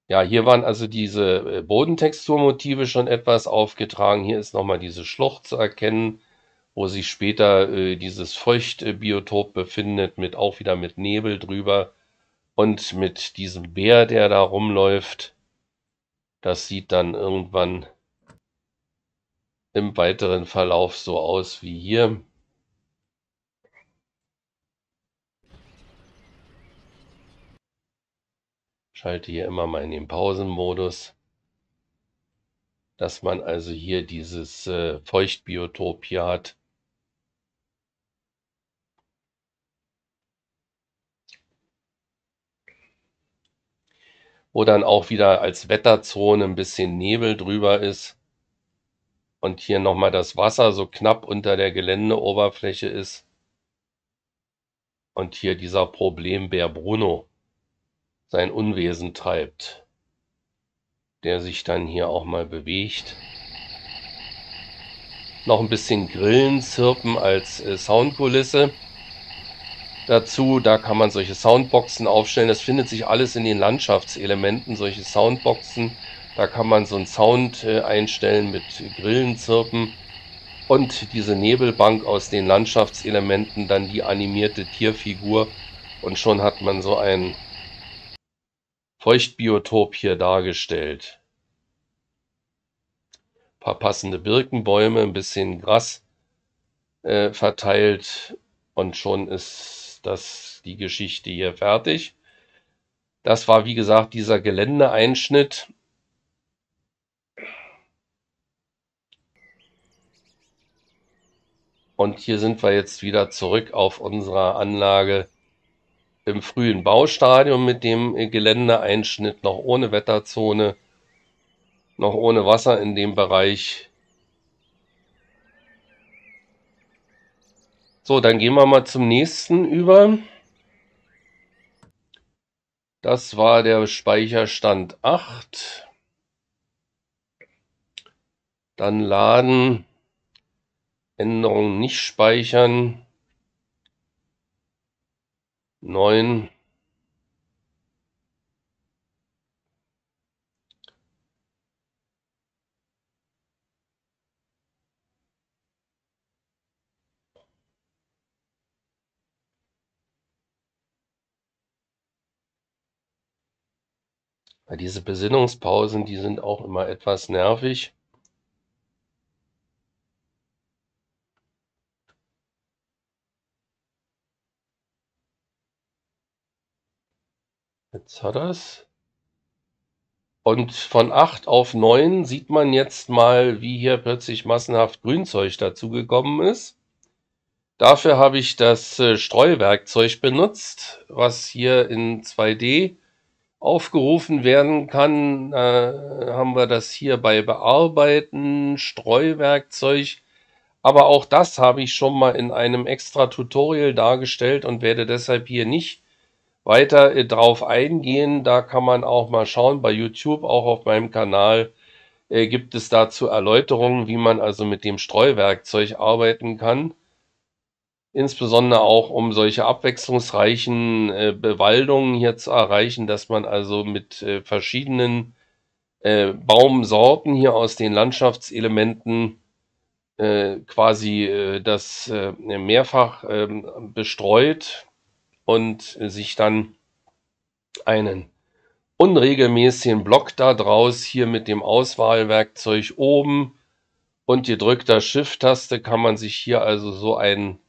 Ja, hier waren also diese Bodentexturmotive schon etwas aufgetragen. Hier ist nochmal diese Schlucht zu erkennen wo sich später äh, dieses Feuchtbiotop befindet, mit auch wieder mit Nebel drüber und mit diesem Bär, der da rumläuft. Das sieht dann irgendwann im weiteren Verlauf so aus wie hier. Schalte hier immer mal in den Pausenmodus, dass man also hier dieses äh, Feuchtbiotop hier hat. Wo dann auch wieder als Wetterzone ein bisschen Nebel drüber ist und hier nochmal das Wasser so knapp unter der Geländeoberfläche ist. Und hier dieser Problembär Bruno sein Unwesen treibt, der sich dann hier auch mal bewegt. Noch ein bisschen Grillen zirpen als äh, Soundkulisse dazu. Da kann man solche Soundboxen aufstellen. Das findet sich alles in den Landschaftselementen, solche Soundboxen. Da kann man so einen Sound äh, einstellen mit Grillen zirpen. Und diese Nebelbank aus den Landschaftselementen, dann die animierte Tierfigur. Und schon hat man so ein Feuchtbiotop hier dargestellt. Ein paar passende Birkenbäume, ein bisschen Gras äh, verteilt und schon ist das die Geschichte hier fertig. Das war, wie gesagt, dieser Geländeeinschnitt. Und hier sind wir jetzt wieder zurück auf unserer Anlage. Im frühen Baustadium mit dem Geländeeinschnitt, noch ohne Wetterzone, noch ohne Wasser in dem Bereich. So, dann gehen wir mal zum nächsten über. Das war der Speicherstand acht. Dann laden, Änderungen nicht speichern. neun. Weil diese Besinnungspausen, die sind auch immer etwas nervig. Jetzt hat er es. Und von acht auf neun sieht man jetzt mal, wie hier plötzlich massenhaft Grünzeug dazugekommen ist. Dafür habe ich das äh, Streuwerkzeug benutzt, was hier in zwei D aufgerufen werden kann. Äh, haben wir das hier bei Bearbeiten, Streuwerkzeug. Aber auch das habe ich schon mal in einem extra Tutorial dargestellt und werde deshalb hier nicht weiter äh, drauf eingehen. Da kann man auch mal schauen, bei YouTube, auch auf meinem Kanal äh, gibt es dazu Erläuterungen, wie man also mit dem Streuwerkzeug arbeiten kann. Insbesondere auch, um solche abwechslungsreichen äh, Bewaldungen hier zu erreichen, dass man also mit äh, verschiedenen äh, Baumsorten hier aus den Landschaftselementen äh, quasi äh, das äh, mehrfach äh, bestreut und sich dann einen unregelmäßigen Block da draus hier mit dem Auswahlwerkzeug oben und gedrückter Shift-Taste kann man sich hier also so einen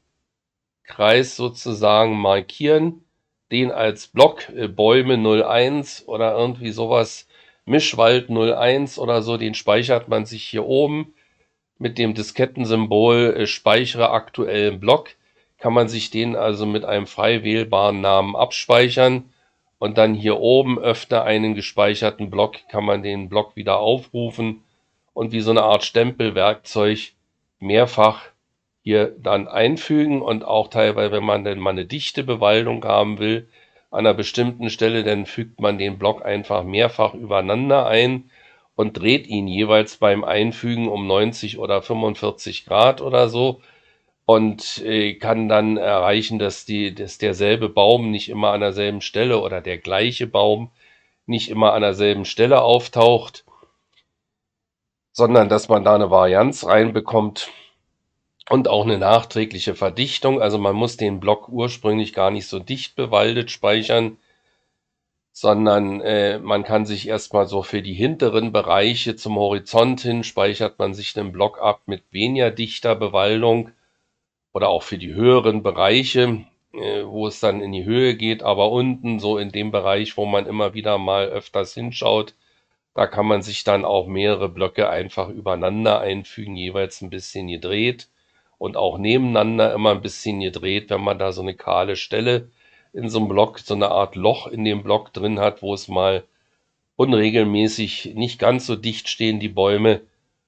Kreis sozusagen markieren, den als Block äh, Bäume null eins oder irgendwie sowas, Mischwald null eins oder so, den speichert man sich hier oben mit dem Diskettensymbol äh, speichere aktuellen Block. Kann man sich den also mit einem frei wählbaren Namen abspeichern und dann hier oben öffne einen gespeicherten Block, kann man den Block wieder aufrufen und wie so eine Art Stempelwerkzeug mehrfach hier dann einfügen und auch teilweise, wenn man denn mal eine dichte Bewaldung haben will, an einer bestimmten Stelle, dann fügt man den Block einfach mehrfach übereinander ein und dreht ihn jeweils beim Einfügen um neunzig oder fünfundvierzig Grad oder so. Und äh, kann dann erreichen, dass, die, dass derselbe Baum nicht immer an derselben Stelle oder der gleiche Baum nicht immer an derselben Stelle auftaucht, sondern dass man da eine Varianz reinbekommt. und auch eine nachträgliche Verdichtung. Also man muss den Block ursprünglich gar nicht so dicht bewaldet speichern, sondern äh, man kann sich erstmal so für die hinteren Bereiche zum Horizont hin speichert man sich den Block ab mit weniger dichter Bewaldung oder auch für die höheren Bereiche, äh, wo es dann in die Höhe geht. Aber unten, so in dem Bereich, wo man immer wieder mal öfters hinschaut, da kann man sich dann auch mehrere Blöcke einfach übereinander einfügen, jeweils ein bisschen gedreht und auch nebeneinander immer ein bisschen gedreht, wenn man da so eine kahle Stelle in so einem Block, so eine Art Loch in dem Block drin hat, wo es mal unregelmäßig nicht ganz so dicht stehen, die Bäume,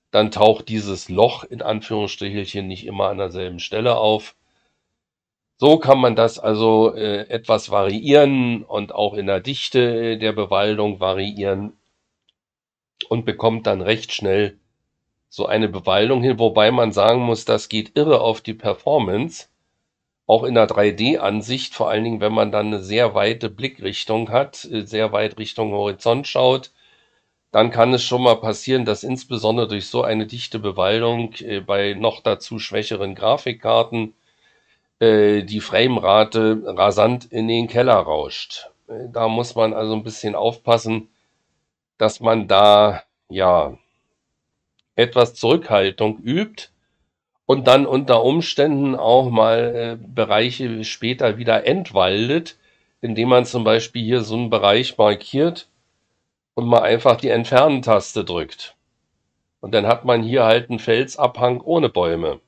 dann taucht dieses Loch in Anführungsstrichelchen nicht immer an derselben Stelle auf. So kann man das also äh, etwas variieren und auch in der Dichte der Bewaldung variieren und bekommt dann recht schnell so eine Bewaldung hin, wobei man sagen muss, das geht irre auf die Performance, auch in der drei D-Ansicht, vor allen Dingen, wenn man dann eine sehr weite Blickrichtung hat, sehr weit Richtung Horizont schaut, dann kann es schon mal passieren, dass insbesondere durch so eine dichte Bewaldung äh, bei noch dazu schwächeren Grafikkarten äh, die Framerate rasant in den Keller rauscht. Äh, da muss man also ein bisschen aufpassen, dass man da ja etwas Zurückhaltung übt und dann unter Umständen auch mal äh, Bereiche später wieder entwaldet, indem man zum Beispiel hier so einen Bereich markiert und mal einfach die Entfernen-Taste drückt. Und dann hat man hier halt einen Felsabhang ohne Bäume.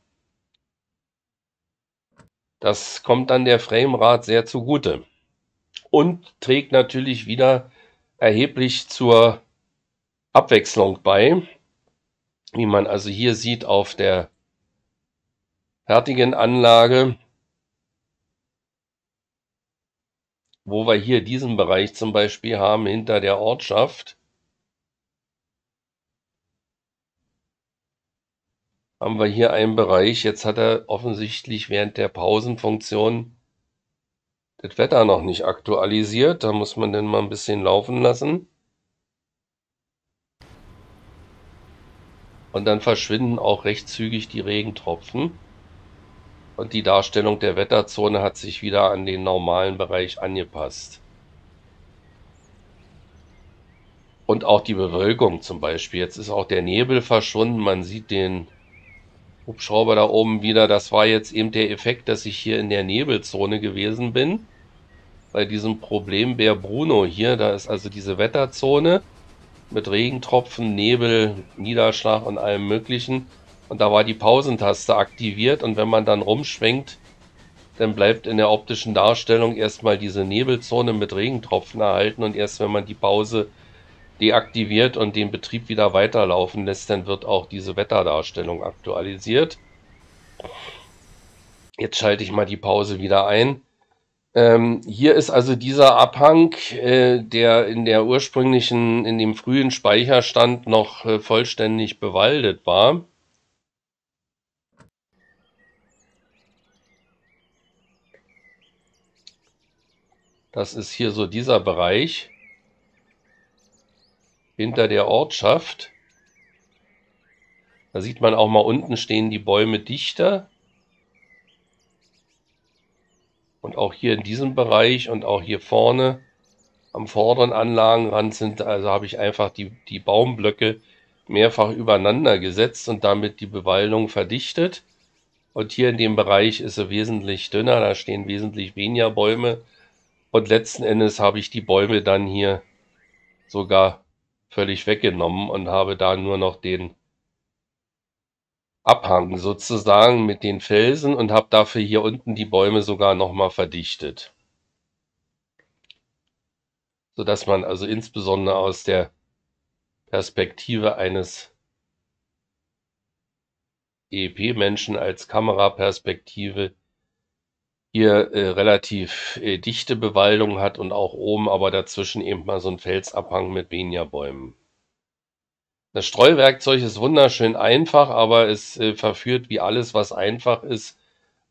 Das kommt dann der Framerate sehr zugute und trägt natürlich wieder erheblich zur Abwechslung bei, wie man also hier sieht auf der fertigen Anlage, wo wir hier diesen Bereich zum Beispiel haben, hinter der Ortschaft, haben wir hier einen Bereich, jetzt hat er offensichtlich während der Pausenfunktion das Wetter noch nicht aktualisiert, da muss man dann mal ein bisschen laufen lassen. Und dann verschwinden auch recht zügig die Regentropfen. Und die Darstellung der Wetterzone hat sich wieder an den normalen Bereich angepasst. Und auch die Bewölkung zum Beispiel. Jetzt ist auch der Nebel verschwunden. Man sieht den Hubschrauber da oben wieder. Das war jetzt eben der Effekt, dass ich hier in der Nebelzone gewesen bin. Bei diesem Problembär Bruno hier. Da ist also diese Wetterzone mit Regentropfen, Nebel, Niederschlag und allem Möglichen. Und da war die Pausentaste aktiviert und wenn man dann rumschwenkt, dann bleibt in der optischen Darstellung erstmal diese Nebelzone mit Regentropfen erhalten und erst wenn man die Pause deaktiviert und den Betrieb wieder weiterlaufen lässt, dann wird auch diese Wetterdarstellung aktualisiert. Jetzt schalte ich mal die Pause wieder ein. Ähm, hier ist also dieser Abhang, äh, der in der ursprünglichen, in dem frühen Speicherstand noch äh, vollständig bewaldet war. Das ist hier so dieser Bereich hinter der Ortschaft. Da sieht man auch mal unten stehen die Bäume dichter. Und auch hier in diesem Bereich und auch hier vorne am vorderen Anlagenrand sind, also habe ich einfach die, die Baumblöcke mehrfach übereinander gesetzt und damit die Bewaldung verdichtet. Und hier in dem Bereich ist sie wesentlich dünner, da stehen wesentlich weniger Bäume. Und letzten Endes habe ich die Bäume dann hier sogar völlig weggenommen und habe da nur noch den Abhang sozusagen mit den Felsen und habe dafür hier unten die Bäume sogar nochmal verdichtet. Sodass man also insbesondere aus der Perspektive eines E E P-Menschen als Kameraperspektive hier äh, relativ äh, dichte Bewaldung hat und auch oben, aber dazwischen eben mal so ein Felsabhang mit weniger Bäumen. Das Streuwerkzeug ist wunderschön einfach, aber es äh, verführt, wie alles, was einfach ist,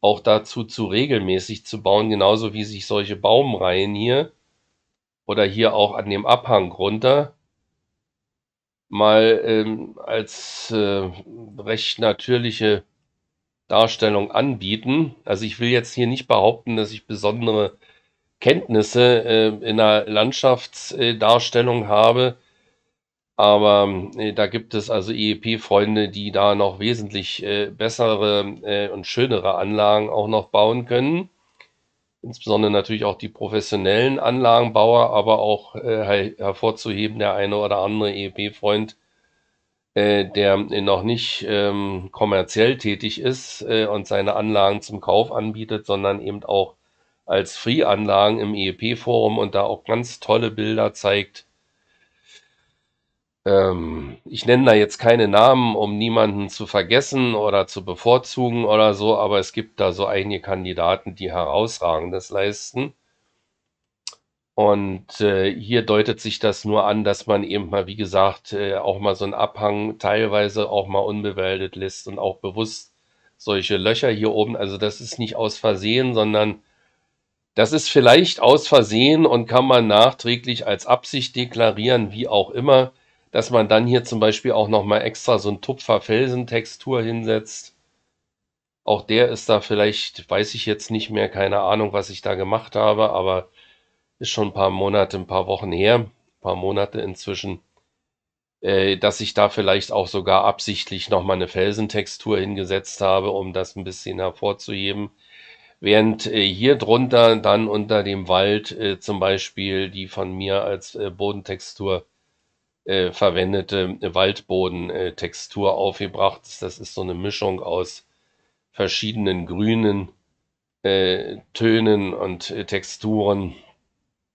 auch dazu, zu regelmäßig zu bauen, genauso wie sich solche Baumreihen hier oder hier auch an dem Abhang runter mal ähm, als äh, recht natürliche Darstellung anbieten. Also ich will jetzt hier nicht behaupten, dass ich besondere Kenntnisse äh, in der Landschaftsdarstellung äh, habe, aber äh, da gibt es also E E P-Freunde, die da noch wesentlich äh, bessere äh, und schönere Anlagen auch noch bauen können. Insbesondere natürlich auch die professionellen Anlagenbauer, aber auch äh, hervorzuheben der eine oder andere E E P-Freund, der noch nicht ähm, kommerziell tätig ist äh, und seine Anlagen zum Kauf anbietet, sondern eben auch als Free-Anlagen im E E P-Forum und da auch ganz tolle Bilder zeigt. Ähm, ich nenne da jetzt keine Namen, um niemanden zu vergessen oder zu bevorzugen oder so, aber es gibt da so einige Kandidaten, die Herausragendes leisten. Und äh, hier deutet sich das nur an, dass man eben mal, wie gesagt, äh, auch mal so einen Abhang teilweise auch mal unbewältigt lässt und auch bewusst solche Löcher hier oben. Also das ist nicht aus Versehen, sondern das ist vielleicht aus Versehen und kann man nachträglich als Absicht deklarieren, wie auch immer, dass man dann hier zum Beispiel auch nochmal extra so einen Tupfer-Felsentextur hinsetzt. Auch der ist da vielleicht, weiß ich jetzt nicht mehr, keine Ahnung, was ich da gemacht habe, aber... ist schon ein paar Monate, ein paar Wochen her, ein paar Monate inzwischen, äh, dass ich da vielleicht auch sogar absichtlich nochmal eine Felsentextur hingesetzt habe, um das ein bisschen hervorzuheben. Während äh, hier drunter dann unter dem Wald äh, zum Beispiel die von mir als äh, Bodentextur äh, verwendete äh, Waldbodentextur aufgebracht ist. Das ist so eine Mischung aus verschiedenen grünen äh, Tönen und äh, Texturen.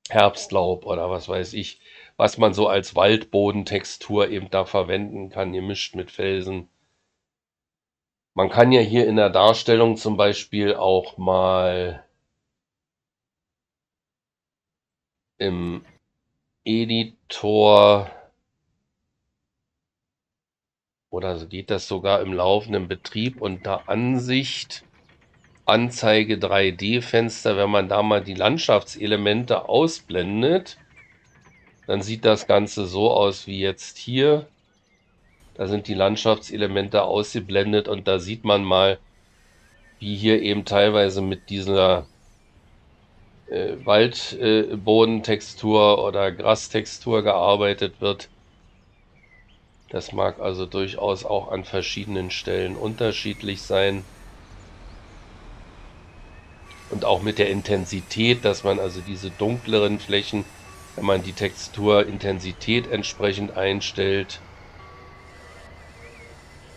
Herbstlaub oder was weiß ich, was man so als Waldbodentextur eben da verwenden kann, gemischt mit Felsen. Man kann ja hier in der Darstellung zum Beispiel auch mal im Editor oder so geht das sogar im laufenden Betrieb unter Ansicht Anzeige drei D-Fenster, wenn man da mal die Landschaftselemente ausblendet, dann sieht das Ganze so aus wie jetzt hier. Da sind die Landschaftselemente ausgeblendet und da sieht man mal, wie hier eben teilweise mit dieser äh, Waldbodentextur äh, oder Grastextur gearbeitet wird. Das mag also durchaus auch an verschiedenen Stellen unterschiedlich sein. Und auch mit der Intensität, dass man also diese dunkleren Flächen, wenn man die Texturintensität entsprechend einstellt,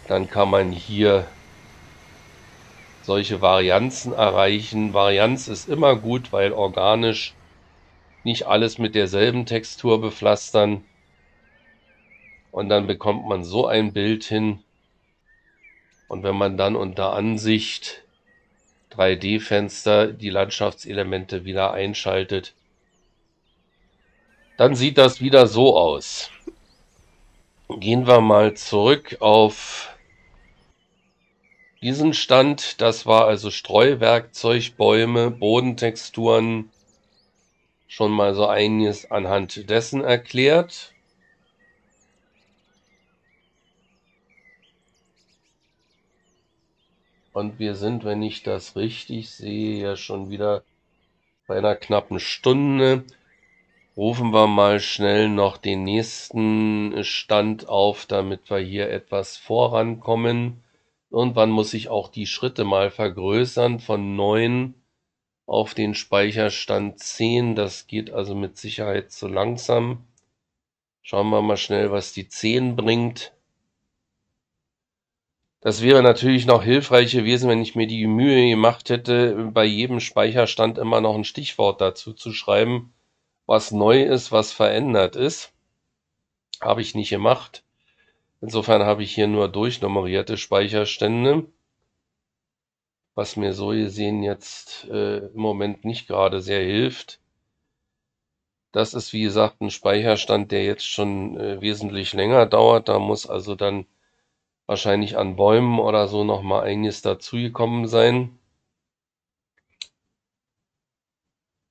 dann kann man hier solche Varianzen erreichen. Varianz ist immer gut, weil organisch nicht alles mit derselben Textur bepflastern. Und dann bekommt man so ein Bild hin. Und wenn man dann unter Ansicht drei D-Fenster die Landschaftselemente wieder einschaltet, dann sieht das wieder so aus. Gehen wir mal zurück auf diesen Stand. Das war also Streuwerkzeug, Bäume, Bodentexturen. Schon mal so einiges anhand dessen erklärt. Und wir sind, wenn ich das richtig sehe, ja schon wieder bei einer knappen Stunde. Rufen wir mal schnell noch den nächsten Stand auf, damit wir hier etwas vorankommen. Irgendwann muss ich auch die Schritte mal vergrößern von neun auf den Speicherstand zehn. Das geht also mit Sicherheit zu langsam. Schauen wir mal schnell, was die zehn bringt. Das wäre natürlich noch hilfreich gewesen, wenn ich mir die Mühe gemacht hätte, bei jedem Speicherstand immer noch ein Stichwort dazu zu schreiben, was neu ist, was verändert ist. Habe ich nicht gemacht. Insofern habe ich hier nur durchnummerierte Speicherstände, was mir so gesehen jetzt äh, im Moment nicht gerade sehr hilft. Das ist, wie gesagt, ein Speicherstand, der jetzt schon äh, wesentlich länger dauert. Da muss also dann wahrscheinlich an Bäumen oder so nochmal einiges dazugekommen sein.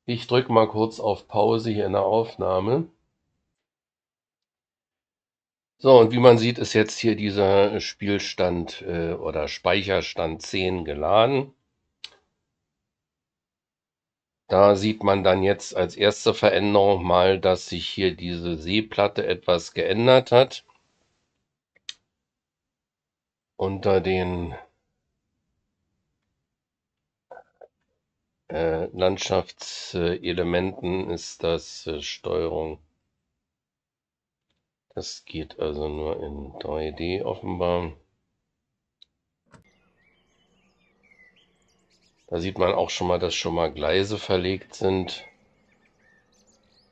Ich drücke mal kurz auf Pause hier in der Aufnahme. So, und wie man sieht, ist jetzt hier dieser Spielstand äh, oder Speicherstand zehn geladen. Da sieht man dann jetzt als erste Veränderung mal, dass sich hier diese Seeplatte etwas geändert hat. Unter den äh, Landschaftselementen ist das äh, Steuerung. Das geht also nur in drei D offenbar. Da sieht man auch schon mal, dass schon mal Gleise verlegt sind.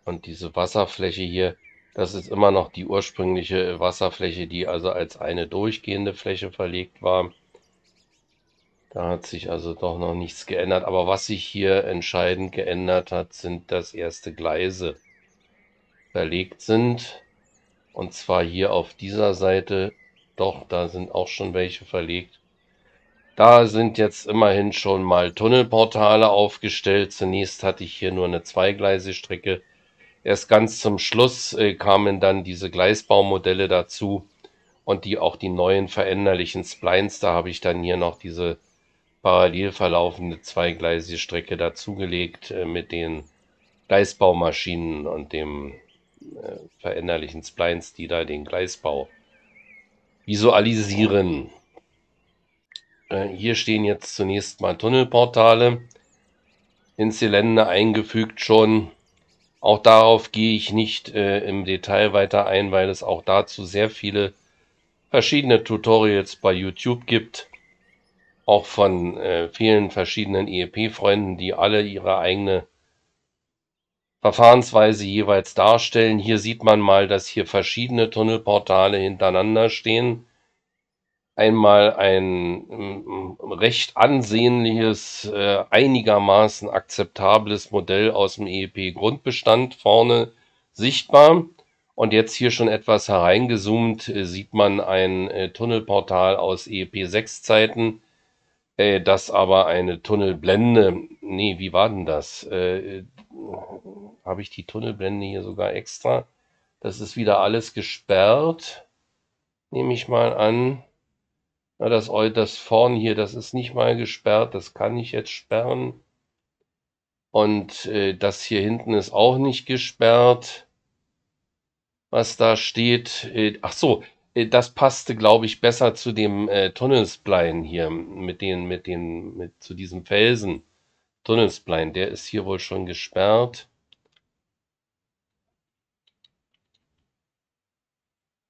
Und diese Wasserfläche hier, das ist immer noch die ursprüngliche Wasserfläche, die also als eine durchgehende Fläche verlegt war. Da hat sich also doch noch nichts geändert. Aber was sich hier entscheidend geändert hat, sind, dass erste Gleise verlegt sind. Und zwar hier auf dieser Seite, doch, da sind auch schon welche verlegt. Da sind jetzt immerhin schon mal Tunnelportale aufgestellt. Zunächst hatte ich hier nur eine Zweigleisestrecke. Erst ganz zum Schluss äh, kamen dann diese Gleisbaumodelle dazu und die auch die neuen veränderlichen Splines. Da habe ich dann hier noch diese parallel verlaufende Zweigleisestrecke dazugelegt äh, mit den Gleisbaumaschinen und dem veränderlichen Splines, die da den Gleisbau visualisieren. Äh, hier stehen jetzt zunächst mal Tunnelportale ins Gelände eingefügt schon. Auch darauf gehe ich nicht äh, im Detail weiter ein, weil es auch dazu sehr viele verschiedene Tutorials bei YouTube gibt. Auch von äh, vielen verschiedenen E E P-Freunden, die alle ihre eigene Verfahrensweise jeweils darstellen. Hier sieht man mal, dass hier verschiedene Tunnelportale hintereinander stehen. Einmal ein recht ansehnliches, einigermaßen akzeptables Modell aus dem E E P-Grundbestand vorne sichtbar. Und jetzt hier schon etwas hereingezoomt sieht man ein Tunnelportal aus E E P sechs Zeiten. Das aber eine Tunnelblende, nee, wie war denn das? Äh, habe ich die Tunnelblende hier sogar extra? Das ist wieder alles gesperrt, nehme ich mal an. Na, das, das vorn hier, das ist nicht mal gesperrt, das kann ich jetzt sperren. Und äh, das hier hinten ist auch nicht gesperrt, was da steht. Äh, ach so. Das passte, glaube ich, besser zu dem äh, Tunnelspline hier, mit den, mit den, mit zu diesem Felsen. Tunnelspline, der ist hier wohl schon gesperrt.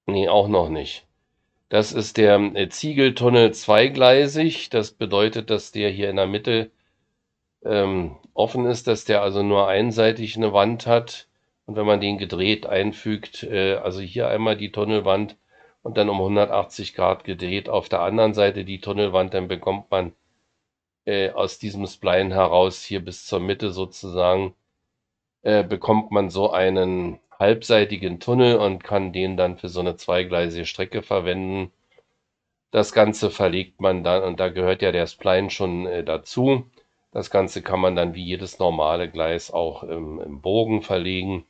Nee, auch noch nicht. Das ist der äh, Ziegeltunnel zweigleisig. Das bedeutet, dass der hier in der Mitte ähm, offen ist, dass der also nur einseitig eine Wand hat. Und wenn man den gedreht einfügt, äh, also hier einmal die Tunnelwand, und dann um hundertachtzig Grad gedreht auf der anderen Seite die Tunnelwand, dann bekommt man äh, aus diesem Spline heraus hier bis zur Mitte sozusagen, äh, bekommt man so einen halbseitigen Tunnel und kann den dann für so eine zweigleisige Strecke verwenden. Das Ganze verlegt man dann, und da gehört ja der Spline schon äh, dazu. Das Ganze kann man dann wie jedes normale Gleis auch im, im Bogen verlegen.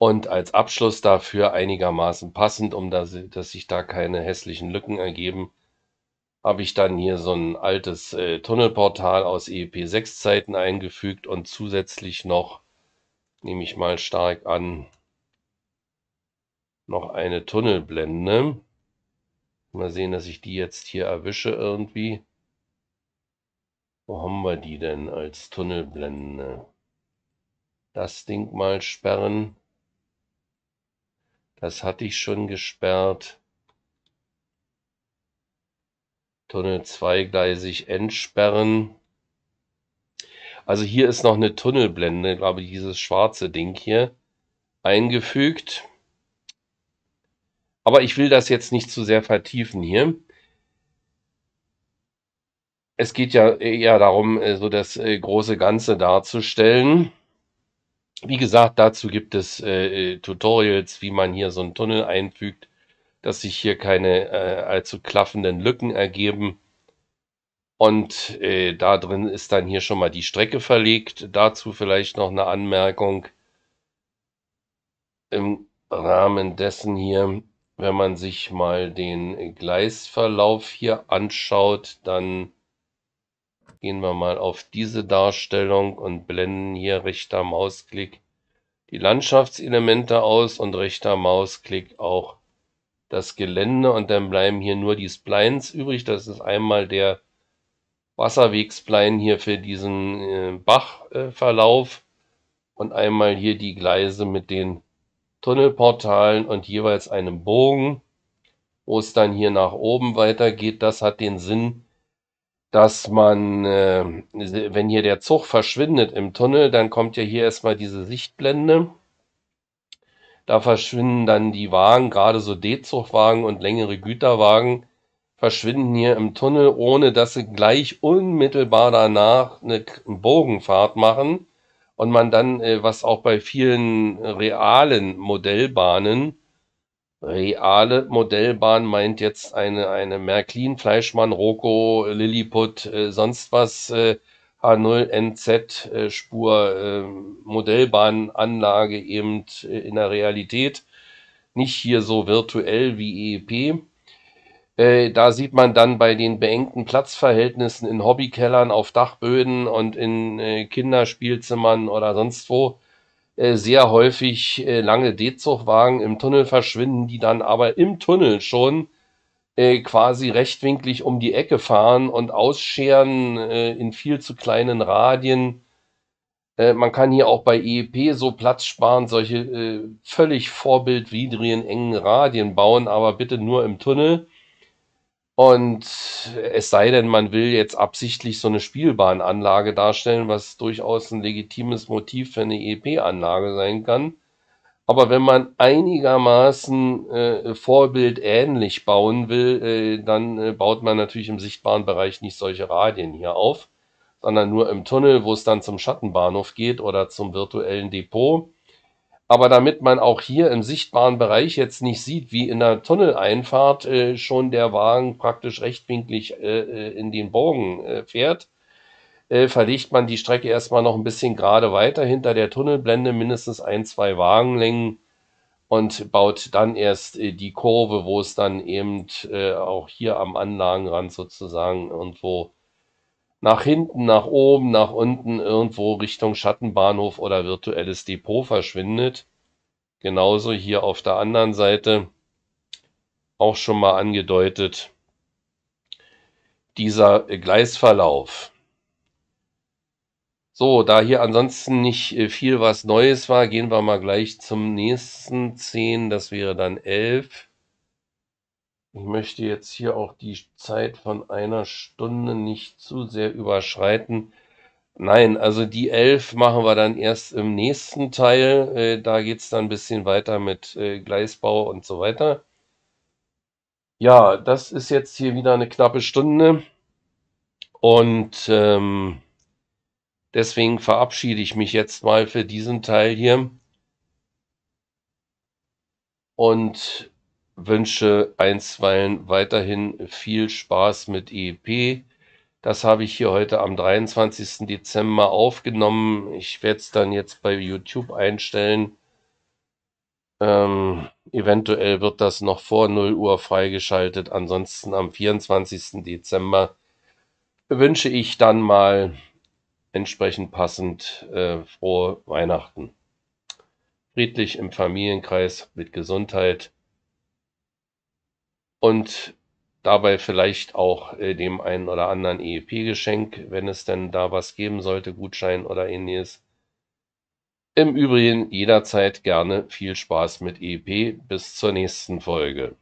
Und als Abschluss dafür einigermaßen passend, um das, dass sich da keine hässlichen Lücken ergeben, habe ich dann hier so ein altes äh, Tunnelportal aus E E P sechs Zeiten eingefügt und zusätzlich noch, nehme ich mal stark an, noch eine Tunnelblende. Mal sehen, dass ich die jetzt hier erwische irgendwie. Wo haben wir die denn als Tunnelblende? Das Ding mal sperren. Das hatte ich schon gesperrt. Tunnel zweigleisig entsperren. Also hier ist noch eine Tunnelblende, glaube ich, dieses schwarze Ding hier eingefügt. Aber ich will das jetzt nicht zu sehr vertiefen hier. Es geht ja eher darum, so das große Ganze darzustellen. Wie gesagt, dazu gibt es äh, Tutorials, wie man hier so einen Tunnel einfügt, dass sich hier keine äh, allzu klaffenden Lücken ergeben. Und äh, da drin ist dann hier schon mal die Strecke verlegt. Dazu vielleicht noch eine Anmerkung. Im Rahmen dessen hier, wenn man sich mal den Gleisverlauf hier anschaut, dann gehen wir mal auf diese Darstellung und blenden hier rechter Mausklick die Landschaftselemente aus und rechter Mausklick auch das Gelände, und dann bleiben hier nur die Splines übrig. Das ist einmal der Wasserwegsplein hier für diesen äh, Bachverlauf äh, und einmal hier die Gleise mit den Tunnelportalen und jeweils einem Bogen, wo es dann hier nach oben weitergeht. Das hat den Sinn, dass man, äh, wenn hier der Zug verschwindet im Tunnel, dann kommt ja hier erstmal diese Sichtblende. Da verschwinden dann die Wagen, gerade so D-Zugwagen und längere Güterwagen, verschwinden hier im Tunnel, ohne dass sie gleich unmittelbar danach eine Bogenfahrt machen. Und man dann, was auch bei vielen realen Modellbahnen, reale Modellbahn meint jetzt eine, eine Märklin, Fleischmann, Roco, Lilliput, sonst was, H null N Z Spur, Modellbahnanlage eben in der Realität, nicht hier so virtuell wie E E P. Da sieht man dann bei den beengten Platzverhältnissen in Hobbykellern, auf Dachböden und in Kinderspielzimmern oder sonst wo sehr häufig lange D-Zugwagen im Tunnel verschwinden, die dann aber im Tunnel schon quasi rechtwinklig um die Ecke fahren und ausscheren in viel zu kleinen Radien. Man kann hier auch bei E E P so Platz sparen, solche völlig vorbildwidrigen engen Radien bauen, aber bitte nur im Tunnel. Und es sei denn, man will jetzt absichtlich so eine Spielbahnanlage darstellen, was durchaus ein legitimes Motiv für eine E E P-Anlage sein kann. Aber wenn man einigermaßen äh, vorbildähnlich bauen will, äh, dann äh, baut man natürlich im sichtbaren Bereich nicht solche Radien hier auf, sondern nur im Tunnel, wo es dann zum Schattenbahnhof geht oder zum virtuellen Depot. Aber damit man auch hier im sichtbaren Bereich jetzt nicht sieht, wie in der Tunneleinfahrt äh, schon der Wagen praktisch rechtwinklig äh, in den Bogen äh, fährt, äh, verlegt man die Strecke erstmal noch ein bisschen gerade weiter hinter der Tunnelblende, mindestens ein, zwei Wagenlängen, und baut dann erst äh, die Kurve, wo es dann eben äh, auch hier am Anlagenrand sozusagen irgendwo nach hinten, nach oben, nach unten, irgendwo Richtung Schattenbahnhof oder virtuelles Depot verschwindet. Genauso hier auf der anderen Seite, auch schon mal angedeutet, dieser Gleisverlauf. So, da hier ansonsten nicht viel was Neues war, gehen wir mal gleich zum nächsten zehn, das wäre dann elf. Ich möchte jetzt hier auch die Zeit von einer Stunde nicht zu sehr überschreiten. Nein, also die elf machen wir dann erst im nächsten Teil. Äh, da geht es dann ein bisschen weiter mit äh, Gleisbau und so weiter. Ja, das ist jetzt hier wieder eine knappe Stunde. Und ähm, deswegen verabschiede ich mich jetzt mal für diesen Teil hier. Und wünsche einstweilen weiterhin viel Spaß mit E E P. Das habe ich hier heute am dreiundzwanzigsten Dezember aufgenommen. Ich werde es dann jetzt bei YouTube einstellen. Ähm, eventuell wird das noch vor null Uhr freigeschaltet. Ansonsten am vierundzwanzigsten Dezember wünsche ich dann mal entsprechend passend äh, frohe Weihnachten. Friedlich im Familienkreis mit Gesundheit. Und dabei vielleicht auch äh, dem einen oder anderen E E P-Geschenk, wenn es denn da was geben sollte, Gutschein oder ähnliches. Im Übrigen jederzeit gerne viel Spaß mit E E P. Bis zur nächsten Folge.